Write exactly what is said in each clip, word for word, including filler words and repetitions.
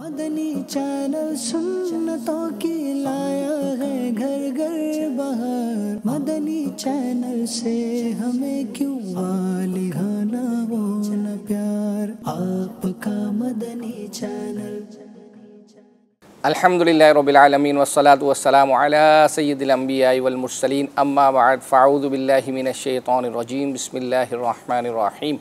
Madani channel सुन्नतों की लाया है घर घर बाहर। मदनी चैनल से हमें क्यों वालिहाना वो न प्यार, आपका मदनी चैनल। अल्हम्दुलिल्लाहि रब्बिल आलमीन वस्सलातु वस्सलामु अला सय्यिदिल अंबिया वल मुर्सलीन अम्मा बाद फअऊज़ु बिल्लाहि मिनश शैतानिर रजीम बिस्मिल्लाहिर रहमानिर रहीम।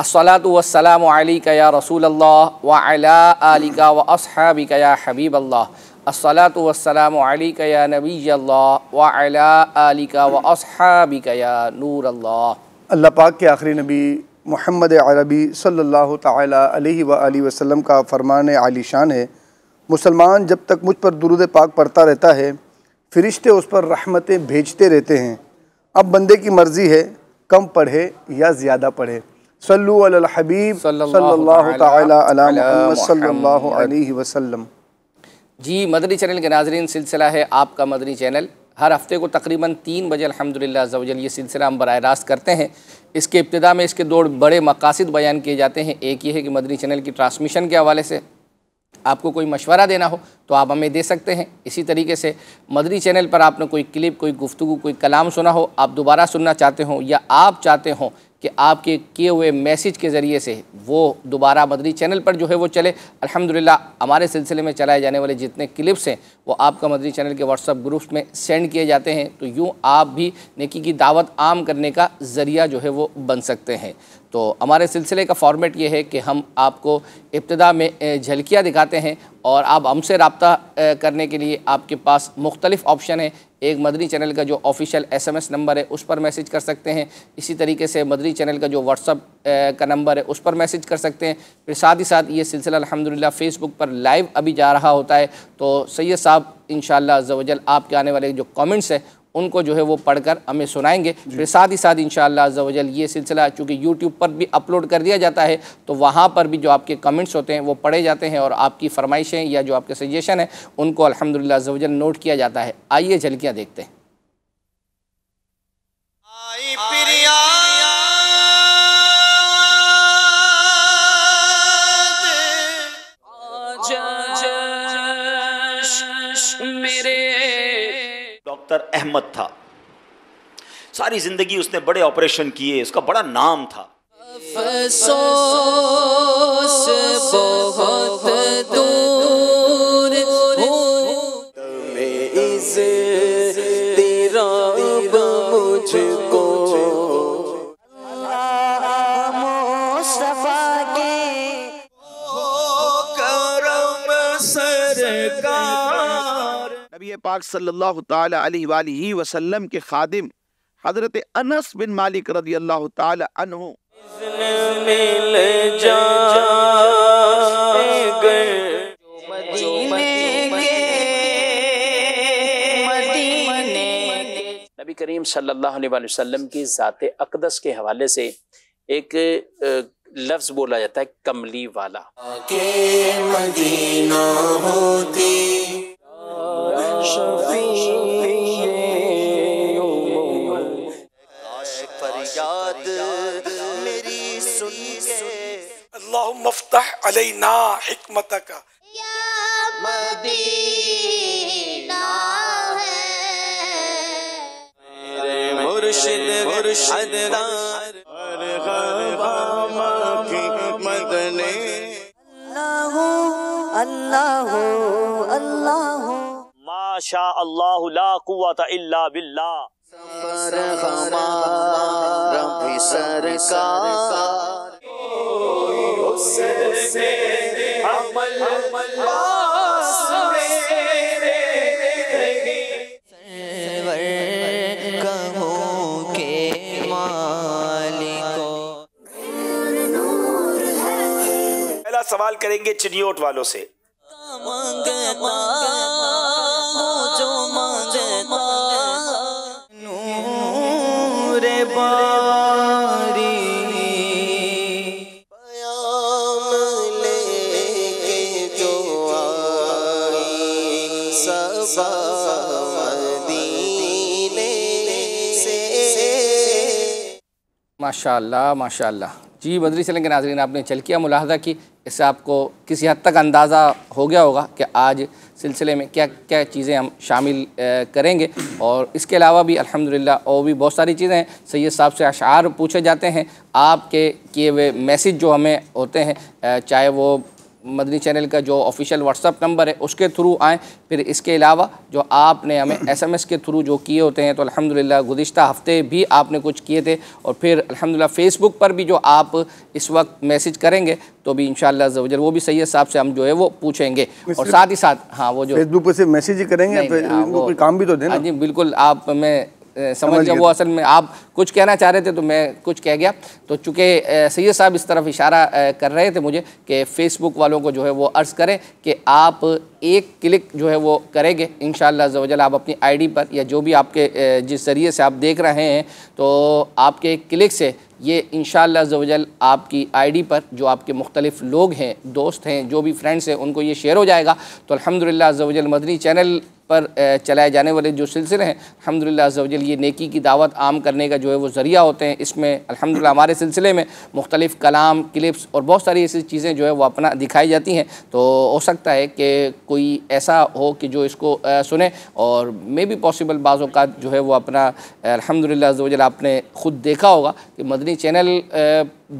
अस्सलातु वस्सलामु अलैका या रसूलल्लाह व अला आलिका व अस्हाबिका या हबीबल्लाह। अस्सलातु वस्सलामु अलैका या नबीयल्लाह व अला आलिका व अस्हाबिका या नूरल्लाह। अल्लाह पाक के आखिरी नबी मुहम्मद अरबी सल्लल्लाहु तआला अलैहि व आलिहि वसल्लम का फरमान आलीशान है, मुसलमान जब तक मुझ पर दुरूद पाक पढ़ता रहता है फ़रिश्ते उस पर रहमतें भेजते रहते हैं, अब बंदे की मर्ज़ी है कम पढ़े या ज़्यादा पढ़े। सल्लू अलल हबीब सल्लल्लाहु तआला अलैहि वसल्लम अलैहि वसल्लम। जी, मदनी चैनल के नाज़रीन, सिलसिला है आपका मदनी चैनल। हर हफ़्ते को तकरीबन तीन बजे अल्हम्दुलिल्लाह अज़्ज़वजल ये सिलसिला हम बराह रास्त करते हैं। इसके इब्तिदा में इसके दो बड़े मकासद बयान किए जाते हैं। एक ये है कि मदनी चैनल की ट्रांसमिशन के हवाले से आपको कोई मशवरा देना हो तो आप हमें दे सकते हैं। इसी तरीके से मदनी चैनल पर आपने कोई क्लिप, कोई गुफ्तगू, कोई कलाम सुना हो, आप दोबारा सुनना चाहते हों या आप चाहते हों कि आपके किए हुए मैसेज के ज़रिए से वो दोबारा मदनी चैनल पर जो है वो चले, अल्हम्दुलिल्लाह हमारे सिलसिले में चलाए जाने वाले जितने क्लिप्स हैं वो आपका मदनी चैनल के व्हाट्सअप ग्रुप्स में सेंड किए जाते हैं। तो यूँ आप भी नेकी की दावत आम करने का ज़रिया जो है वो बन सकते हैं। तो हमारे सिलसिले का फॉर्मेट ये है कि हम आपको इब्तिदा में झलकियाँ दिखाते हैं और आप हमसे रब्ता करने के लिए आपके पास मुख्तलिफ़ ऑप्शन है। एक मदनी चैनल का जो ऑफिशियल एसएमएस नंबर है उस पर मैसेज कर सकते हैं। इसी तरीके से मदनी चैनल का जो व्हाट्सअप का नंबर है उस पर मैसेज कर सकते हैं। फिर साथ ही साथ ये सिलसिला अल्हम्दुलिल्लाह फ़ेसबुक पर लाइव अभी जा रहा होता है। तो सैयद साहब इंशाअल्लाह अज़्ज़वजल आपके आने वाले जो कमेंट्स हैं उनको जो है वो पढ़कर हमें सुनाएंगे। फिर साथ ही साथ इंशाअल्लाह अज़्ज़वजल ये सिलसिला चूँकि यूट्यूब पर भी अपलोड कर दिया जाता है तो वहाँ पर भी जो आपके कमेंट्स होते हैं वो पढ़े जाते हैं और आपकी फरमाइशें या जो आपके सजेशन हैं उनको अल्हम्दुलिल्लाह अज़्ज़वजल नोट किया जाता है। आइए झलकियाँ देखते हैं। डॉक्टर अहमद था, सारी जिंदगी उसने बड़े ऑपरेशन किए, उसका बड़ा नाम था। अफसोस बहुत दूर में इस तेरा मुझको मुस्तफा के करम सरकार। नबी पाक सल्लल्लाहु ताला अलैहि वसल्लम के खादिम हजरत अनस बिन मालिक रदियल्लाहु ताला अन्हु नबी करीम सल्लल्लाहु अलैहि वसल्लम की ज़ात अक़दस के हवाले से एक लफ्ज़ बोला जाता है, कमली वाला। माशा अल्लाह ला कुव्वता इल्ला बिल्लाह। पहला सवाल करेंगे चिनियोट वालों से। माशाल्लाह माशाल्लाह। जी मदनी चैनल के नाज़रीन, आपने चलकिया मुलाहजा की, इससे आपको किसी हद तक अंदाज़ा हो गया होगा कि आज सिलसिले में क्या क्या चीज़ें हम शामिल करेंगे। और इसके अलावा भी अल्हम्दुलिल्लाह और भी बहुत सारी चीज़ें हैं। सैयद साहब से अशार पूछे जाते हैं, आपके किए हुए मैसेज जो हमें होते हैं, चाहे वो मदनी चैनल का जो ऑफिशियल व्हाट्सअप नंबर है उसके थ्रू आएँ, फिर इसके अलावा जो आपने हमें एसएमएस के थ्रू जो किए होते हैं, तो अल्हम्दुलिल्लाह गुज़िश्ता हफ़्ते भी आपने कुछ किए थे। और फिर अल्हम्दुलिल्लाह फ़ेसबुक पर भी जो आप इस वक्त मैसेज करेंगे तो भी इंशाअल्लाह अज़्ज़ा वजल वो भी सैयद साहब से हम जो है वो पूछेंगे। और साथ ही साथ हाँ वो जो फेसबुक पर सिर्फ मैसेज ही करेंगे, कोई काम भी तो देना। जी बिल्कुल, आप मैं समझ गया, वो असल में आप कुछ कहना चाह रहे थे तो मैं कुछ कह गया। तो चूँकि सैयद साहब इस तरफ इशारा कर रहे थे मुझे कि फ़ेसबुक वालों को जो है वो अर्ज़ करें कि आप एक क्लिक जो है वो करेंगे, इंशाअल्लाह अज़्ज़ा वजल आप अपनी आईडी पर या जो भी आपके जिस ज़रिए से आप देख रहे हैं, तो आपके क्लिक से ये इंशाअल्लाह अज़्ज़ा वजल आपकी आईडी पर जो आपके मुख्तलिफ़ लोग हैं, दोस्त हैं, जो भी फ्रेंड्स हैं, उनको ये शेयर हो जाएगा। तो अल्हम्दुलिल्लाह अज़्ज़ा वजल मदनी चैनल पर चलाए जाने वाले जो सिलसिले हैं, अल्हम्दुलिल्लाह अज़्ज़ा वजल ये नेकी की दावत आम करने का जो है वो ज़रिया होते हैं। इसमें अल्हम्दुलिल्लाह हमारे सिलसिले में मुख्तलिफ़ कलाम, क्लिप्स और बहुत सारी ऐसी चीज़ें जो है वो अपना दिखाई जाती हैं। तो हो सकता है कि कोई ऐसा हो कि जो इसको सुने, और मे भी पॉसिबल बाज़ औक़ात जो है वो अपना अल्हम्दुलिल्लाह अज़्ज़ा वजल आपने ख़ुद देखा होगा कि मदनी चैनल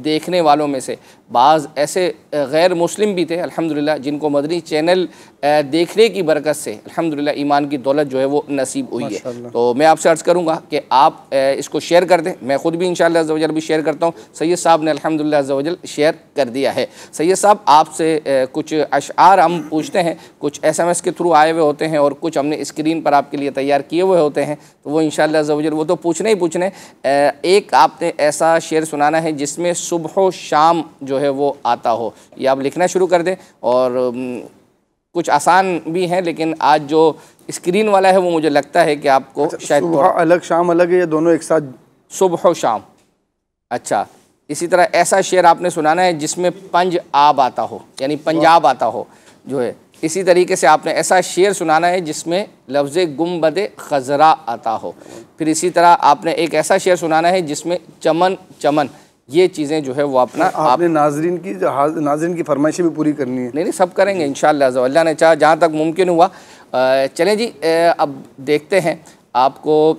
देखने वालों में से बाज़ ऐसे गैर मुस्लिम भी थे अल्हम्दुलिल्लाह जिनको मदनी चैनल देखने की बरकत से अल्हम्दुलिल्लाह ईमान की दौलत जो है वो नसीब हुई है। तो मैं आपसे अर्ज़ करूँगा कि आप इसको शेयर कर दें, मैं ख़ुद भी इंशाअल्लाह अज़्ज़ा वजल भी शेयर करता हूँ। सैयद साहब ने अल्हम्दुलिल्लाह अज़्ज़ा वजल शेयर कर दिया है। सैयद साहब, आपसे कुछ अशआर हम पूछते हैं, कुछ एस एम एस के थ्रू आए हुए होते हैं और कुछ हमने स्क्रीन पर आपके लिए तैयार किए हुए होते हैं, तो वो इंशाअल्लाह अज़्ज़ा वजल वो तो पूछने ही पूछने। एक आपने ऐसा शेर सुनाना है जिसमें सुबह शाम जो है वो आता हो, ये आप लिखना शुरू कर दें। और कुछ आसान भी हैं, लेकिन आज जो स्क्रीन वाला है वो मुझे लगता है कि आपको अच्छा, शायद सुबह अलग शाम अलग है या दोनों एक साथ? सुबह शाम। अच्छा, इसी तरह ऐसा शेर आपने सुनाना है जिसमें पंजाब आता हो, यानी पंजाब आता हो जो है। इसी तरीके से आपने ऐसा शेर सुनाना है जिसमें लफ्ज़ गुम्बदे खजरा आता हो। फिर इसी तरह आपने एक ऐसा शेर सुनाना है जिसमें चमन चमन, ये चीज़ें जो है वो अपना आपने आप... नाजरीन की नाजरीन की फरमाइशें भी पूरी करनी है। नहीं नहीं, सब करेंगे इंशाअल्लाह, अल्लाह ने चाहा जहाँ तक मुमकिन हुआ। चलें जी, अब देखते हैं आपको।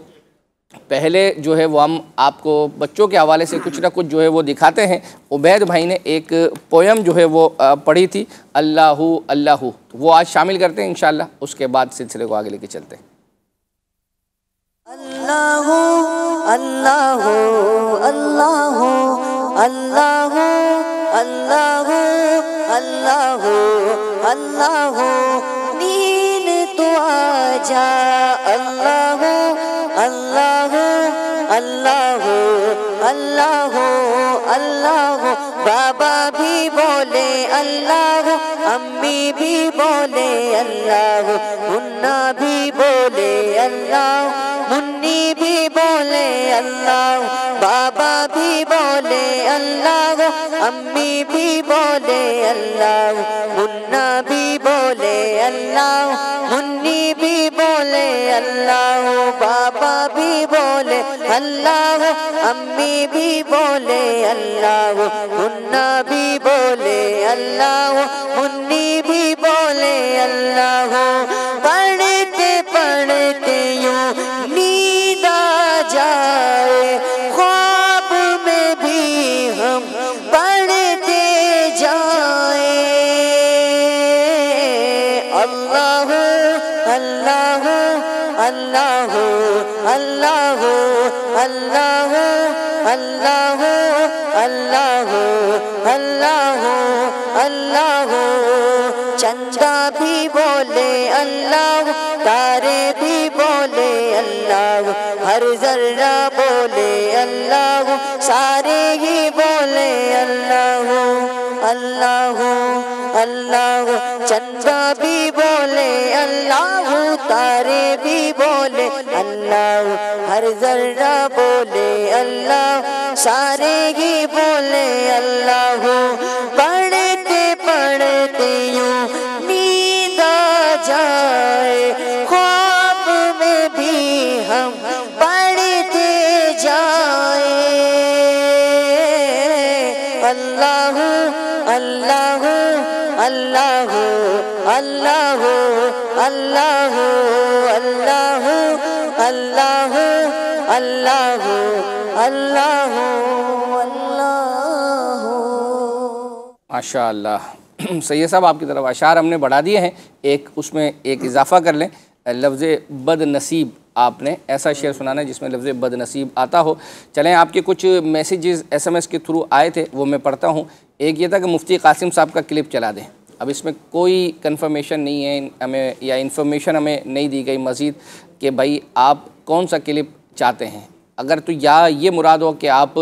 पहले जो है वो हम आपको बच्चों के हवाले से कुछ ना कुछ जो है वो दिखाते हैं। उबैद भाई ने एक पोएम जो है वो पढ़ी थी, अल्लाहू अल्लाहू, तो वो आज शामिल करते हैं इंशाअल्लाह, उसके बाद सिलसिले को आगे लेके चलते हैं। अल्लाहू अल्लाहू अल्लाहू अल्लाहू अल्लाहू अल्लाहू अल्लाहू नींद तो आजा, अल्लाहू अल्लाहू अल्लाहू अल्लाहू अल्लाहू, बाबा भी बोले अल्लाहू, अम्मी भी बोले अल्लाहू, मुन्ना भी बोले अल्लाहू, मुन्नी भी बोले अल्लाह, बाबा भी बोले अल्लाह, अम्मी भी बोले अल्लाह, मुन्ना भी बोले अल्लाह, मुन्नी भी बोले अल्लाह, बाबा भी बोले अल्लाह, अम्मी भी बोले अल्लाह, मुन्ना भी बोले अल्लाह, मुन्नी भी बोले अल्लाह। पढ़ते पढ़ते यूँ अल्लाह अल्लाह अल्लाह अल्लाह अल्लाह, चंदा भी बोले अल्लाह, तारे भी बोले अल्लाह, हर जर्रा बोले अल्लाह, सारे ही बोले अल्लाह अल्लाह अल्लाह, चंदा भी बोले अल्लाह, तारे भी बोले अल्लाह, हर जर्रा बोले अल्लाह, सारे ही बोले अल्लाह। पढ़ते पढ़ते यूँ नींद आ जाए, ख्वाब में भी हम पढ़ते जाए, अल्लाह अल्लाह अल्लाह अल्लाह अल्लाह अल्लाह अल्लाह। माशाअल्लाह सैयद साहब, आपकी तरफ अशार हमने बढ़ा दिए हैं, एक उसमें एक इजाफ़ा कर लें। लफ्ज़ बदनसीब आपने ऐसा शेर सुनाना है जिसमें लफ्ज़ बदनसीब आता हो। चलें, आपके कुछ मैसेजेस एसएमएस के थ्रू आए थे वो मैं पढ़ता हूँ। एक ये था कि मुफ्ती कासिम साहब का क्लिप चला दें। अब इसमें कोई कन्फर्मेशन नहीं है हमें, या इन्फॉर्मेशन हमें नहीं दी गई मज़ीद कि भाई आप कौन सा क्लिप चाहते हैं। अगर तो या ये मुराद हो कि आप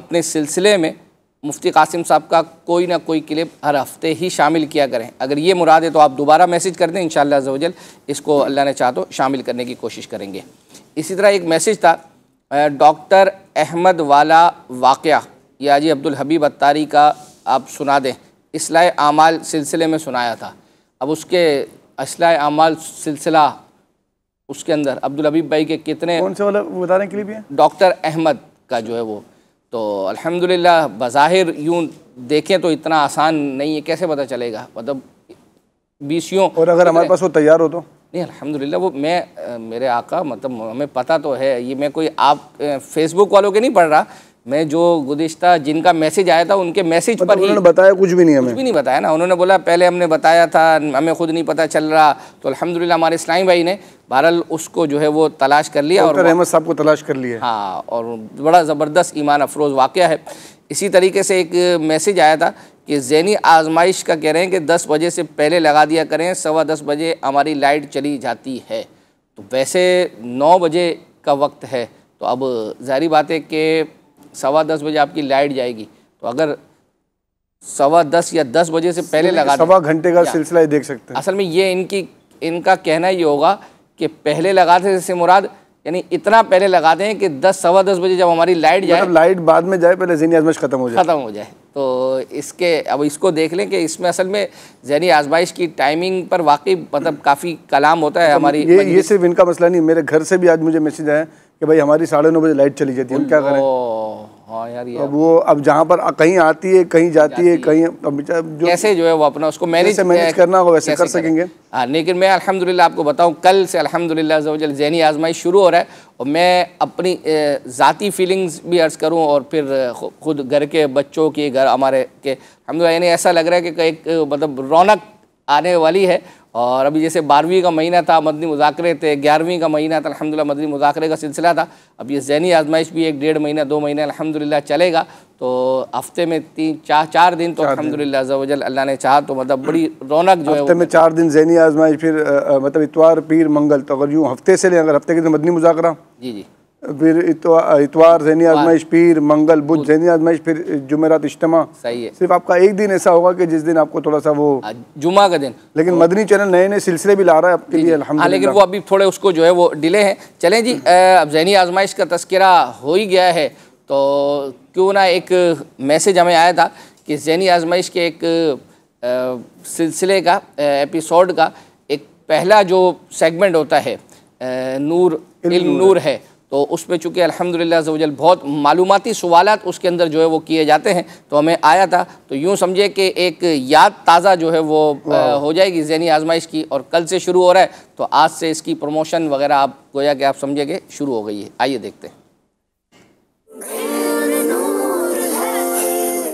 अपने सिलसिले में मुफ्ती कासिम साहब का कोई ना कोई क्लिप हर हफ्ते ही शामिल किया करें, अगर ये मुराद है तो आप दोबारा मैसेज कर दें, इंशाअल्लाह अज़्ज़ोजल इसको अल्लाह ने चाहे तो शामिल करने की कोशिश करेंगे। इसी तरह एक मैसेज था डॉक्टर अहमद वाला वाक़या या जी अब्दुल हबीब अत्तारी का आप सुना दें, इस्लाह आमाल सिलसिले में सुनाया था। अब उसके इस्लाह आमाल सिलसिला उसके अंदर अब्दुल हबीब भाई के कितने कौन से वाला बताने के लिए भी है डॉक्टर अहमद का जो है वो, तो अल्हम्दुलिल्लाह बज़ाहिर यूँ देखें तो इतना आसान नहीं है, कैसे पता चलेगा मतलब बीसियों, और अगर हमारे पास वो तैयार हो तो नहीं। अल्हम्दुलिल्लाह वो मैं आ, मेरे आका मतलब हमें पता तो है, ये मैं कोई आप फेसबुक वालों के नहीं पढ़ रहा, मैं जो गुज़िश्ता जिनका मैसेज आया था उनके मैसेज पर उन्होंने बताया कुछ भी नहीं हमें कुछ भी नहीं बताया ना, उन्होंने बोला पहले हमने बताया था हमें खुद नहीं पता चल रहा। तो अल्हम्दुलिल्लाह हमारे इस्लामी भाई ने बहरहाल उसको जो है वो तलाश कर लिया और अहमद साहब को तलाश कर लिया। हाँ, और बड़ा ज़बरदस्त ईमान अफरोज़ वाक़या है। इसी तरीके से एक मैसेज आया था कि ज़हनी आजमाइश का कह रहे हैं कि दस बजे से पहले लगा दिया करें, सवा दस बजे हमारी लाइट चली जाती है। तो वैसे नौ बजे का वक्त है, तो अब ज़ाहिर बात है कि सवा दस बजे आपकी लाइट जाएगी, तो अगर सवा दस या दस बजे से पहले लगा सवा घंटे का सिलसिला ही देख सकते हैं। असल में ये इनकी इनका कहना ये होगा कि पहले लगाते से मुराद यानी इतना पहले लगाते हैं कि दस सवा दस बजे जब हमारी लाइट जाए, मतलब लाइट बाद में जाए, पहले ज़हनी आजमाइश ख़त्म हो जाए ख़त्म हो जाए तो इसके अब इसको देख लें कि इसमें असल में ज़हनी आजमाइश की टाइमिंग पर वाकई मतलब काफ़ी कलाम होता है हमारी। ये ये सिर्फ इनका मसला नहीं, मेरे घर से भी आज मुझे मैसेज आया कि भाई हमारी साढ़े नौ बजे लाइट चली जाती है, हम क्या करें। हाँ यार, अब वो अब जहाँ पर कहीं आती है कहीं जाती है कहीं, अब जो कैसे जो है वो अपना उसको मैनेज मैनेज करना हो वैसे कर सकेंगे। हाँ, लेकिन मैं अल्हम्दुलिल्लाह आपको बताऊँ कल से अल्हम्दुलिल्लाह ज़बरदस्त ज़हनी आजमाइश शुरू हो रहा है, और मैं अपनी ज़ाती फीलिंग्स भी अर्ज़ करूँ और फिर ख़ुद घर के बच्चों के घर हमारे के अल्हम्दुलिल्लाह यानी ऐसा लग रहा है कि एक मतलब रौनक आने वाली है। और अभी जैसे बारहवीं का महीना था, मदनी मुज़ाकरे थे, ग्यारहवीं का महीना था, अल्हम्दुलिल्लाह मदनी मुज़ाकरे का सिलसिला था। अब ये ज़हनी आजमाइश भी एक डेढ़ महीना दो महीने अल्हम्दुलिल्लाह चलेगा, तो हफ्ते में तीन चार चार दिन तो अल्हम्दुलिल्लाह अज़्ज़ोजल अल्लाह ने चाहा तो मतलब बड़ी रौनक जो है हफ्ते में चार दिन ज़हनी आजमाइश, फिर मतलब इतवार पीर मंगल, तो अगर यूँ हफ्ते से लें, अगर हफ्ते के दिन मदनी मुज़ाकरा जी जी फिर इतवार ज़हनी आजमाइश, पीर मंगल बुध ज़हनी आजमाइश, फिर जुमेरात इज्तिमा। सही है, सिर्फ आपका एक दिन ऐसा होगा कि जिस दिन आपको थोड़ा सा वो जुमा का दिन। लेकिन मदनी चैनल नए नए सिलसिले भी ला रहा है आपके लिए अल्हम्दुलिल्लाह, लेकिन वो अभी थोड़े उसको जो है वो डिले हैं। चलें जी, अब ज़हनी आजमाइश का तस्करा हो ही गया है तो क्यों ना एक मैसेज हमें आया था कि ज़हनी आजमाइश के एक सिलसिले का एपिसोड का एक पहला जो सेगमेंट होता है नूर इल्म नूर है, तो उसमें चूँकि अल्हम्दुलिल्लाह अज़्ज़ोजल बहुत मालूमाती सवालात उसके अंदर जो है वो किए जाते हैं, तो हमें आया था तो यूँ समझे कि एक याद ताज़ा जो है वो हो जाएगी ज़हनी आजमाइश की। और कल से शुरू हो रहा है तो आज से इसकी प्रमोशन वगैरह आप गोया कि आप समझेंगे शुरू हो गई है। आइए देखते हैं।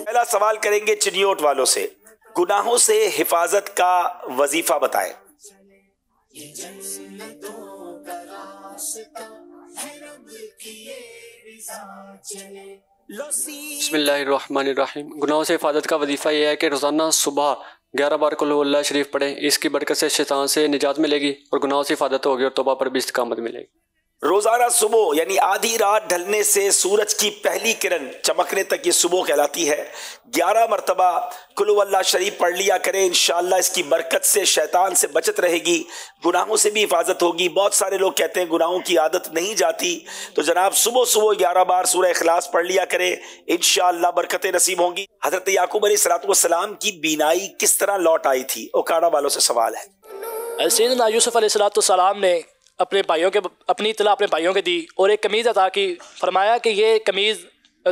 पहला सवाल करेंगे चिनियोट वालों से, गुनाहों से हिफाजत का वजीफा बताएं। बिस्मिल्लाहिर्रहमानिर्रहीम। गुनाहों से हिफाजत का वजीफ़ा यह है कि रोज़ाना सुबह ग्यारह बार कुल हुवल्लाहु अल्लाह शरीफ पढ़ें, इसकी बरकत से शैतान से निजात मिलेगी और गुनाहों से हिफाजत होगी और तौबा पर भी इस्तिकामत मिलेगी। रोज़ाना सुबह यानी आधी रात ढलने से सूरज की पहली किरण चमकने तक ये सुबह कहलाती है। ग्यारह मरतबा कुल हुवल्लाहु शरीफ पढ़ लिया करें, इंशाअल्लाह इसकी बरकत से शैतान से बचत रहेगी, गुनाहों से भी हिफाजत होगी। बहुत सारे लोग कहते हैं गुनाहों की आदत नहीं जाती, तो जनाब सुबह सुबह ग्यारह बार सूरह इखलास पढ़ लिया करें, इंशाअल्लाह बरकतें नसीब होंगी। हजरत याकूब अलैहिस्सलाम की बीनाई किस तरह लौट आई थी, ओकाड़ा वालों से सवाल है। सैयदना यूसुफ अलैहिस्सलाम ने अपने भाइयों के अपनी इतला अपने भाइयों के दी और एक कमीज़ अता की, फरमाया कि ये कमीज़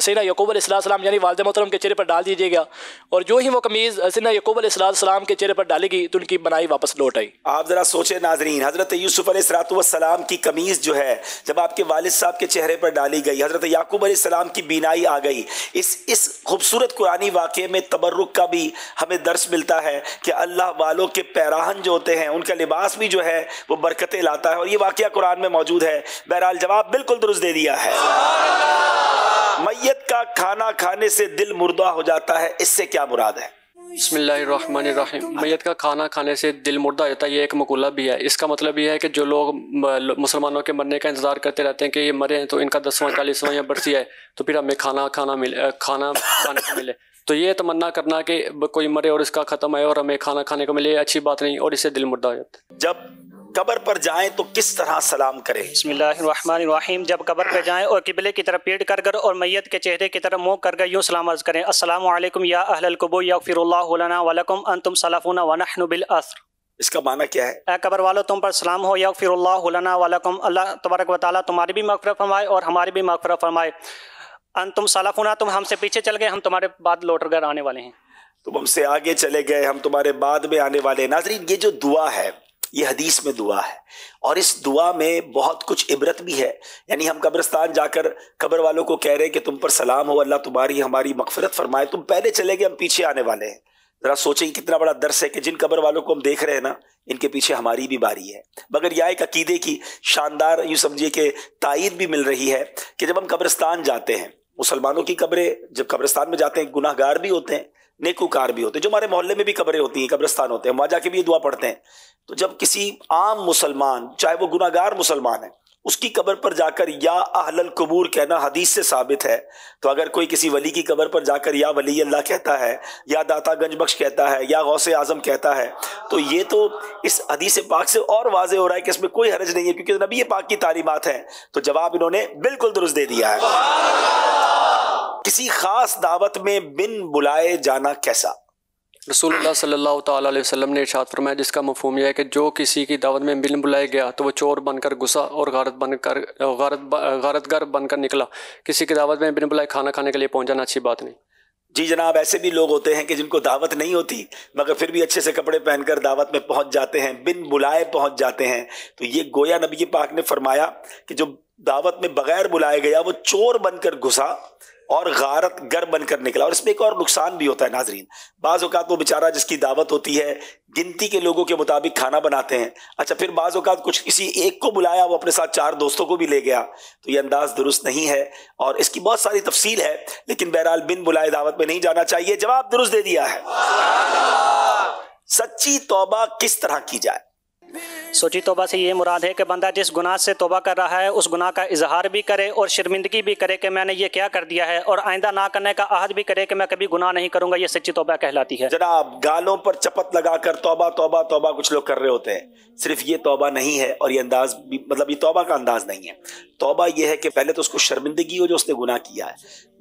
सैयदना याकूब अलैहिस्सलाम यानी वालिद मोहतरम के चेहरे पर डाल दीजिएगा। और जो ही वो कमीज़ सैयदना याकूब अलैहिस्सलाम के चेहरे पर डालेगी तो उनकी बनाई वापस लौट आई। आप ज़रा सोचे नाजरीन, हज़रत यूसुफ अलैहिस्सलाम की कमीज़ जो है जब आपके वालिद साहब के चेहरे पर डाली गई, हज़रत याकूब अलैहिस्सलाम की बीनाई आ गई। इस इस खूबसूरत कुरानी वाक़े में तबर्रुक का भी हमें दर्स मिलता है कि अल्लाह वालों के पैराहन जो होते हैं उनका लिबास भी जो है वो बरकतें लाता है, और ये वाक़या कुरान में मौजूद है। बहरहाल जवाब बिल्कुल दुरुस्त दे दिया है। मैयत का खाना खाने से दिल मुर्दा हो जाता है, इससे क्या मुराद है? बिस्मिल्लाहिर्रहमानिर्रहीम। मैयत का खाना खाने से दिल मुर्दा हो जाता है, ये एक मकूला भी है। इसका मतलब ये है कि जो लोग मुसलमानों के मरने का इंतजार करते रहते हैं कि ये मरे हैं तो इनका दसवां चालीसवां या बरसी है तो फिर हमें खाना खाना मिले खाना खाने को मिले, तो ये तमन्ना करना कि कोई मरे और इसका ख़त्म है और हमें खाना खाने को मिले, अच्छी बात नहीं, और इससे दिल मुर्दा हो जाता है। जब कब्र पर जाएं तो किस तरह सलाम करें? बिस्मिल्लाहिर्रहमानिर्रहीम। जब कब्र पर जाएं और किबले की तरफ पेट कर कर और मैयत के चेहरे की तरफ मुँह कर कर यूँ सलाम अर्ज़ करें, अस्सलामु अलैकुम या अहलल कुबूर यग़्फ़िरुल्लाहु लना व लकुम अंतुम सलफ़ुना व नहनु बिल अस्र। इसका माना क्या है? ए कब्र वालों तुम पर सलाम हो, यग़्फ़िरुल्लाहु लना व लकुम, अल्लाह तबारक व तआला तुम्हारी भी मग़फ़िरत फरमाए और हमारी भी मग़फ़िरत फरमाए, अंतुम सलफ़ुना, तुम हमसे पीछे चल गए हम तुम्हारे बाद लौट कर आने वाले हैं, तुम हमसे आगे चले गए हम तुम्हारे बाद में आने वाले हैं। नाज़रीन ये जो दुआ है ये हदीस में दुआ है और इस दुआ में बहुत कुछ इबरत भी है। यानी हम कब्रिस्तान जाकर कब्र वालों को कह रहे हैं कि तुम पर सलाम हो, अल्लाह तुम्हारी हमारी मग़फ़िरत फरमाए, तुम पहले चले गए हम पीछे आने वाले हैं। ज़रा सोचें कितना बड़ा दर्स है कि जिन कब्र वालों को हम देख रहे हैं ना, इनके पीछे हमारी भी बारी है। मगर यह एक अक़ीदे की शानदार यूँ समझिए कि तायीद भी मिल रही है कि जब हम कब्रिस्तान जाते हैं, मुसलमानों की कब्रें जब कब्रिस्तान में जाते हैं गुनाहगार भी होते हैं नेकूकार भी होते हैं, जो हमारे मोहल्ले में भी कब्रें होती हैं कब्रिस्तान होते हैं, वहाँ जाके भी ये दुआ पढ़ते हैं। तो जब किसी आम मुसलमान चाहे वो गुनाहगार मुसलमान है उसकी कब्र पर जाकर या अहलल कुबूर कहना हदीस से साबित है, तो अगर कोई किसी वली की कब्र पर जाकर या वली अल्लाह कहता है या दाता गंज बख्श कहता है या गौसे आज़म कहता है तो ये तो इस हदीस पाक से और वाज़े हो रहा है कि इसमें कोई हरज नहीं है क्योंकि नबी पाक की तालीमात हैं। तो जवाब इन्होंने बिल्कुल दुरुस्त दे दिया है। किसी ख़ास दावत में बिन बुलाए जाना कैसा? रसूलुल्लाह सल्लल्लाहु तआला अलैहि वसल्लम ने इरशाद फरमाया जिसका मफ़हूम यह है कि जो किसी की दावत में बिन बुलाया गया तो वो चोर बनकर घुसा और गारत बनकर गारत गारतगर बनकर निकला। किसी की दावत में बिन बुलाए खाना खाने के लिए पहुंच जाना अच्छी बात नहीं। जी जनाब, ऐसे भी लोग होते हैं कि जिनको दावत नहीं होती मगर फिर भी अच्छे से कपड़े पहनकर दावत में पहुँच जाते हैं, बिन बुलाए पहुँच जाते हैं। तो ये गोया नबी पाक ने फरमाया कि जो दावत में बग़ैर बुलाया गया वो चोर बनकर घुसा और गारत गर बनकर निकला। और इसमें एक और नुकसान भी होता है नाजरीन, बाज़ औक़ात वो बेचारा जिसकी दावत होती है गिनती के लोगों के मुताबिक खाना बनाते हैं, अच्छा फिर बाज़ औक़ात कुछ किसी एक को बुलाया वो अपने साथ चार दोस्तों को भी ले गया, तो ये अंदाज़ दुरुस्त नहीं है और इसकी बहुत सारी तफसील है, लेकिन बहरहाल बिन बुलाए दावत में नहीं जाना चाहिए। जवाब दुरुस्त दे दिया है। सच्ची तौबा किस तरह की जाए? सोची तौबा से ये मुराद है कि बंदा जिस गुनाह से तौबा कर रहा है उस गुनाह का इजहार भी करे और शर्मिंदगी भी करे कि मैंने ये क्या कर दिया है, और आइंदा ना करने का आहद भी करे कि मैं कभी गुनाह नहीं करूंगा, ये सच्ची तौबा कहलाती है। जनाब गालों पर चपत लगाकर तौबा तौबा तौबा कुछ लोग कर रहे होते हैं, सिर्फ ये तौबा नहीं है और ये अंदाज भी मतलब ये तौबा का अंदाज नहीं है। तौबा यह है कि पहले तो उसको शर्मिंदगी हो जो उसने गुनाह किया है,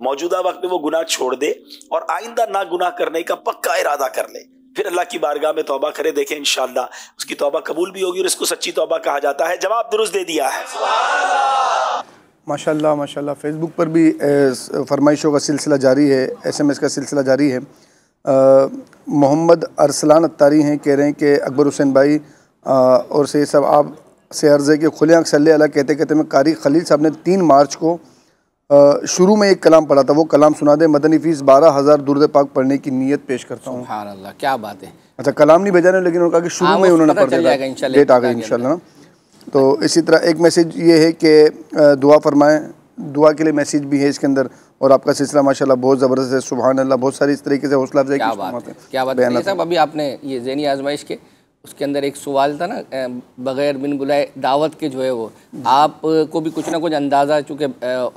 मौजूदा वक्त में वो गुनाह छोड़ दे और आइंदा ना गुनाह करने का पक्का इरादा कर ले, फिर अल्लाह की बारगाह में तौबा करे, देखें इंशाअल्लाह उसकी तौबा कबूल भी होगी और इसको सच्ची तौबा कहा जाता है। जवाब दुरुस्त दे दिया है। माशाल्लाह माशाल्लाह फेसबुक पर भी फरमाइशों का सिलसिला जारी है, एसएमएस का सिलसिला जारी है। मोहम्मद अरसलान अत्तारी हैं, कह रहे हैं कि अकबर हुसैन भाई आ, और से सब आप से अर्ज़ है कि खुले आँख सल्ले अला कहते कहते मैं कारी खलील साहब ने तीन मार्च को शुरू में एक कलाम पढ़ा था, वो कलाम सुना दे। मदनी फीस बारह हज़ार दुरूद पाक पढ़ने की नीयत पेश करता हूँ। सुभान अल्लाह, क्या बात है। अच्छा कलाम नहीं भेजा, लेकिन उन्होंने कहा कि शुरू में उन्होंने पढ़ दिया, डेट आ गई इंशाल्लाह। तो इसी तरह एक मैसेज ये है कि दुआ फरमाएँ, दुआ के लिए मैसेज भी है इसके अंदर, और आपका सिलसिला माशाल्लाह बहुत ज़बरदस्त है, सुभान अल्लाह, बहुत सारी इस तरीके से हौसला अफजाई की क्या बात है। साहब अभी आपने ये ज़हनी आजमाइश के उसके अंदर एक सवाल था ना, बग़ैर बिन बुलाए दावत के जो है वो आप को भी कुछ ना कुछ अंदाज़ा चूँकि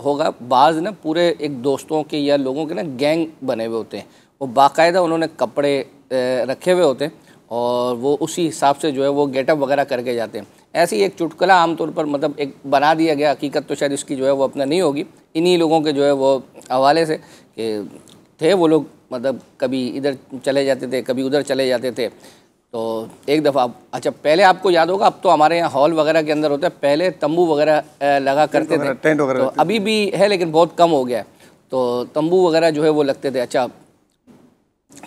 होगा, बाज़ ना पूरे एक दोस्तों के या लोगों के ना गैंग बने हुए होते हैं, वो बाकायदा उन्होंने कपड़े रखे हुए होते हैं और वो उसी हिसाब से जो है वो गेटअप वगैरह करके जाते हैं। ऐसे ही एक चुटकुला आमतौर पर मतलब एक बना दिया गया, हकीकत तो शायद इसकी जो है वो अपना नहीं होगी, इन्हीं लोगों के जो है वो हवाले से कि थे वो लोग मतलब कभी इधर चले जाते थे कभी उधर चले जाते थे। तो एक दफ़ा अच्छा पहले आपको याद होगा, अब तो हमारे यहाँ हॉल वगैरह के अंदर होता है, पहले तंबू वगैरह लगा करते थे, तो अभी भी है लेकिन बहुत कम हो गया है। तो तंबू वगैरह जो है वो लगते थे। अच्छा,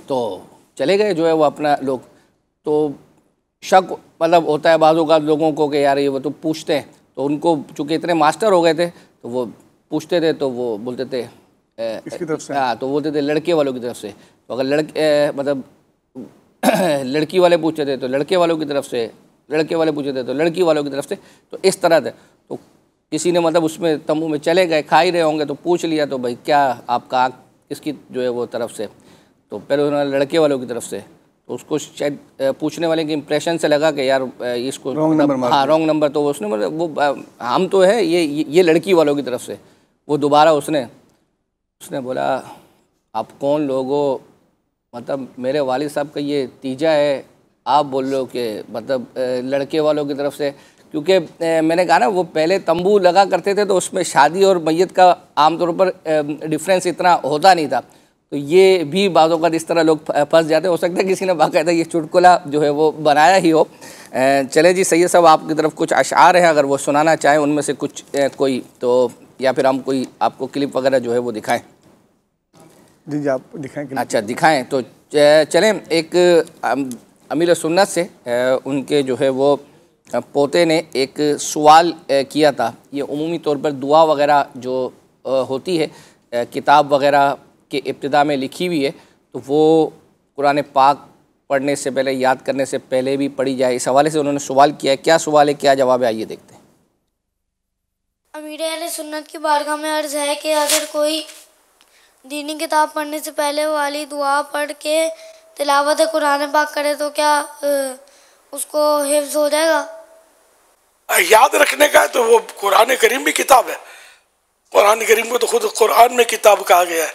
तो चले गए जो है वो अपना लोग। तो शक मतलब होता है बाज़ औक़ात लोगों को कि यार ये वो तो पूछते हैं, तो उनको चूँकि इतने मास्टर हो गए थे तो वो पूछते थे, तो वो बोलते थे किसकी तरफ से? हाँ, तो बोलते थे लड़के वालों की तरफ से। तो अगर लड़के मतलब लड़की वाले पूछते थे तो लड़के वालों की तरफ से, लड़के वाले पूछते थे तो लड़की वालों की तरफ से, तो इस तरह थे। तो किसी ने मतलब उसमें तंबू में चले गए, खा ही रहे होंगे तो पूछ लिया तो भाई क्या आपका आँख किसकी जो है वो तरफ से? तो पहले उन्होंने लड़के वालों की तरफ से। तो उसको शायद पूछने वाले के इम्प्रेशन से लगा कि यार इसको रॉन्ग नंबर, हाँ रॉन्ग नंबर। तो उसने मतलब वो हम तो है ये ये लड़की वालों की तरफ से। वो दोबारा उसने उसने बोला आप कौन लोग हो? मतलब मेरे वालिद साहब का ये तीजा है, आप बोल रहे हो कि मतलब लड़के वालों की तरफ से। क्योंकि मैंने कहा ना वो पहले तंबू लगा करते थे तो उसमें शादी और मैयत का आमतौर पर डिफरेंस इतना होता नहीं था, तो ये भी बातों का इस तरह लोग फंस जाते। हो सकता है किसी ने बाकायदा ये चुटकुला जो है वो बनाया ही हो। चले जी सैयद साहब, आपकी तरफ कुछ अशआर हैं, अगर वो सुनाना चाहें उनमें से कुछ कोई, तो या फिर हम कोई आपको क्लिप वगैरह जो है वो दिखाएँ। जी जी आप दिखाएँ। अच्छा दिखाएं, तो चलें। एक अमीर सुन्नत से उनके जो है वो पोते ने एक सवाल किया था। ये उमूमी तौर पर दुआ वगैरह जो होती है किताब वगैरह के इब्तिदा में लिखी हुई है, तो वो कुरान पाक पढ़ने से पहले, याद करने से पहले भी पढ़ी जाए, इस हवाले से उन्होंने सवाल किया है। क्या सवाल है, क्या जवाब है, आइए देखते हैं। अमीर अहले सुन्नत की बारगाह में अर्ज़ है कि अगर कोई दीनी किताब पढ़ने से पहले वाली दुआ पढ़ के तिलावत कुरान पाक करे तो क्या उसको हिफ्ज हो जाएगा? याद रखने का है तो वो कुरान करीम भी किताब है। कुरान करीम को तो खुद कुरान में किताब कहा गया है,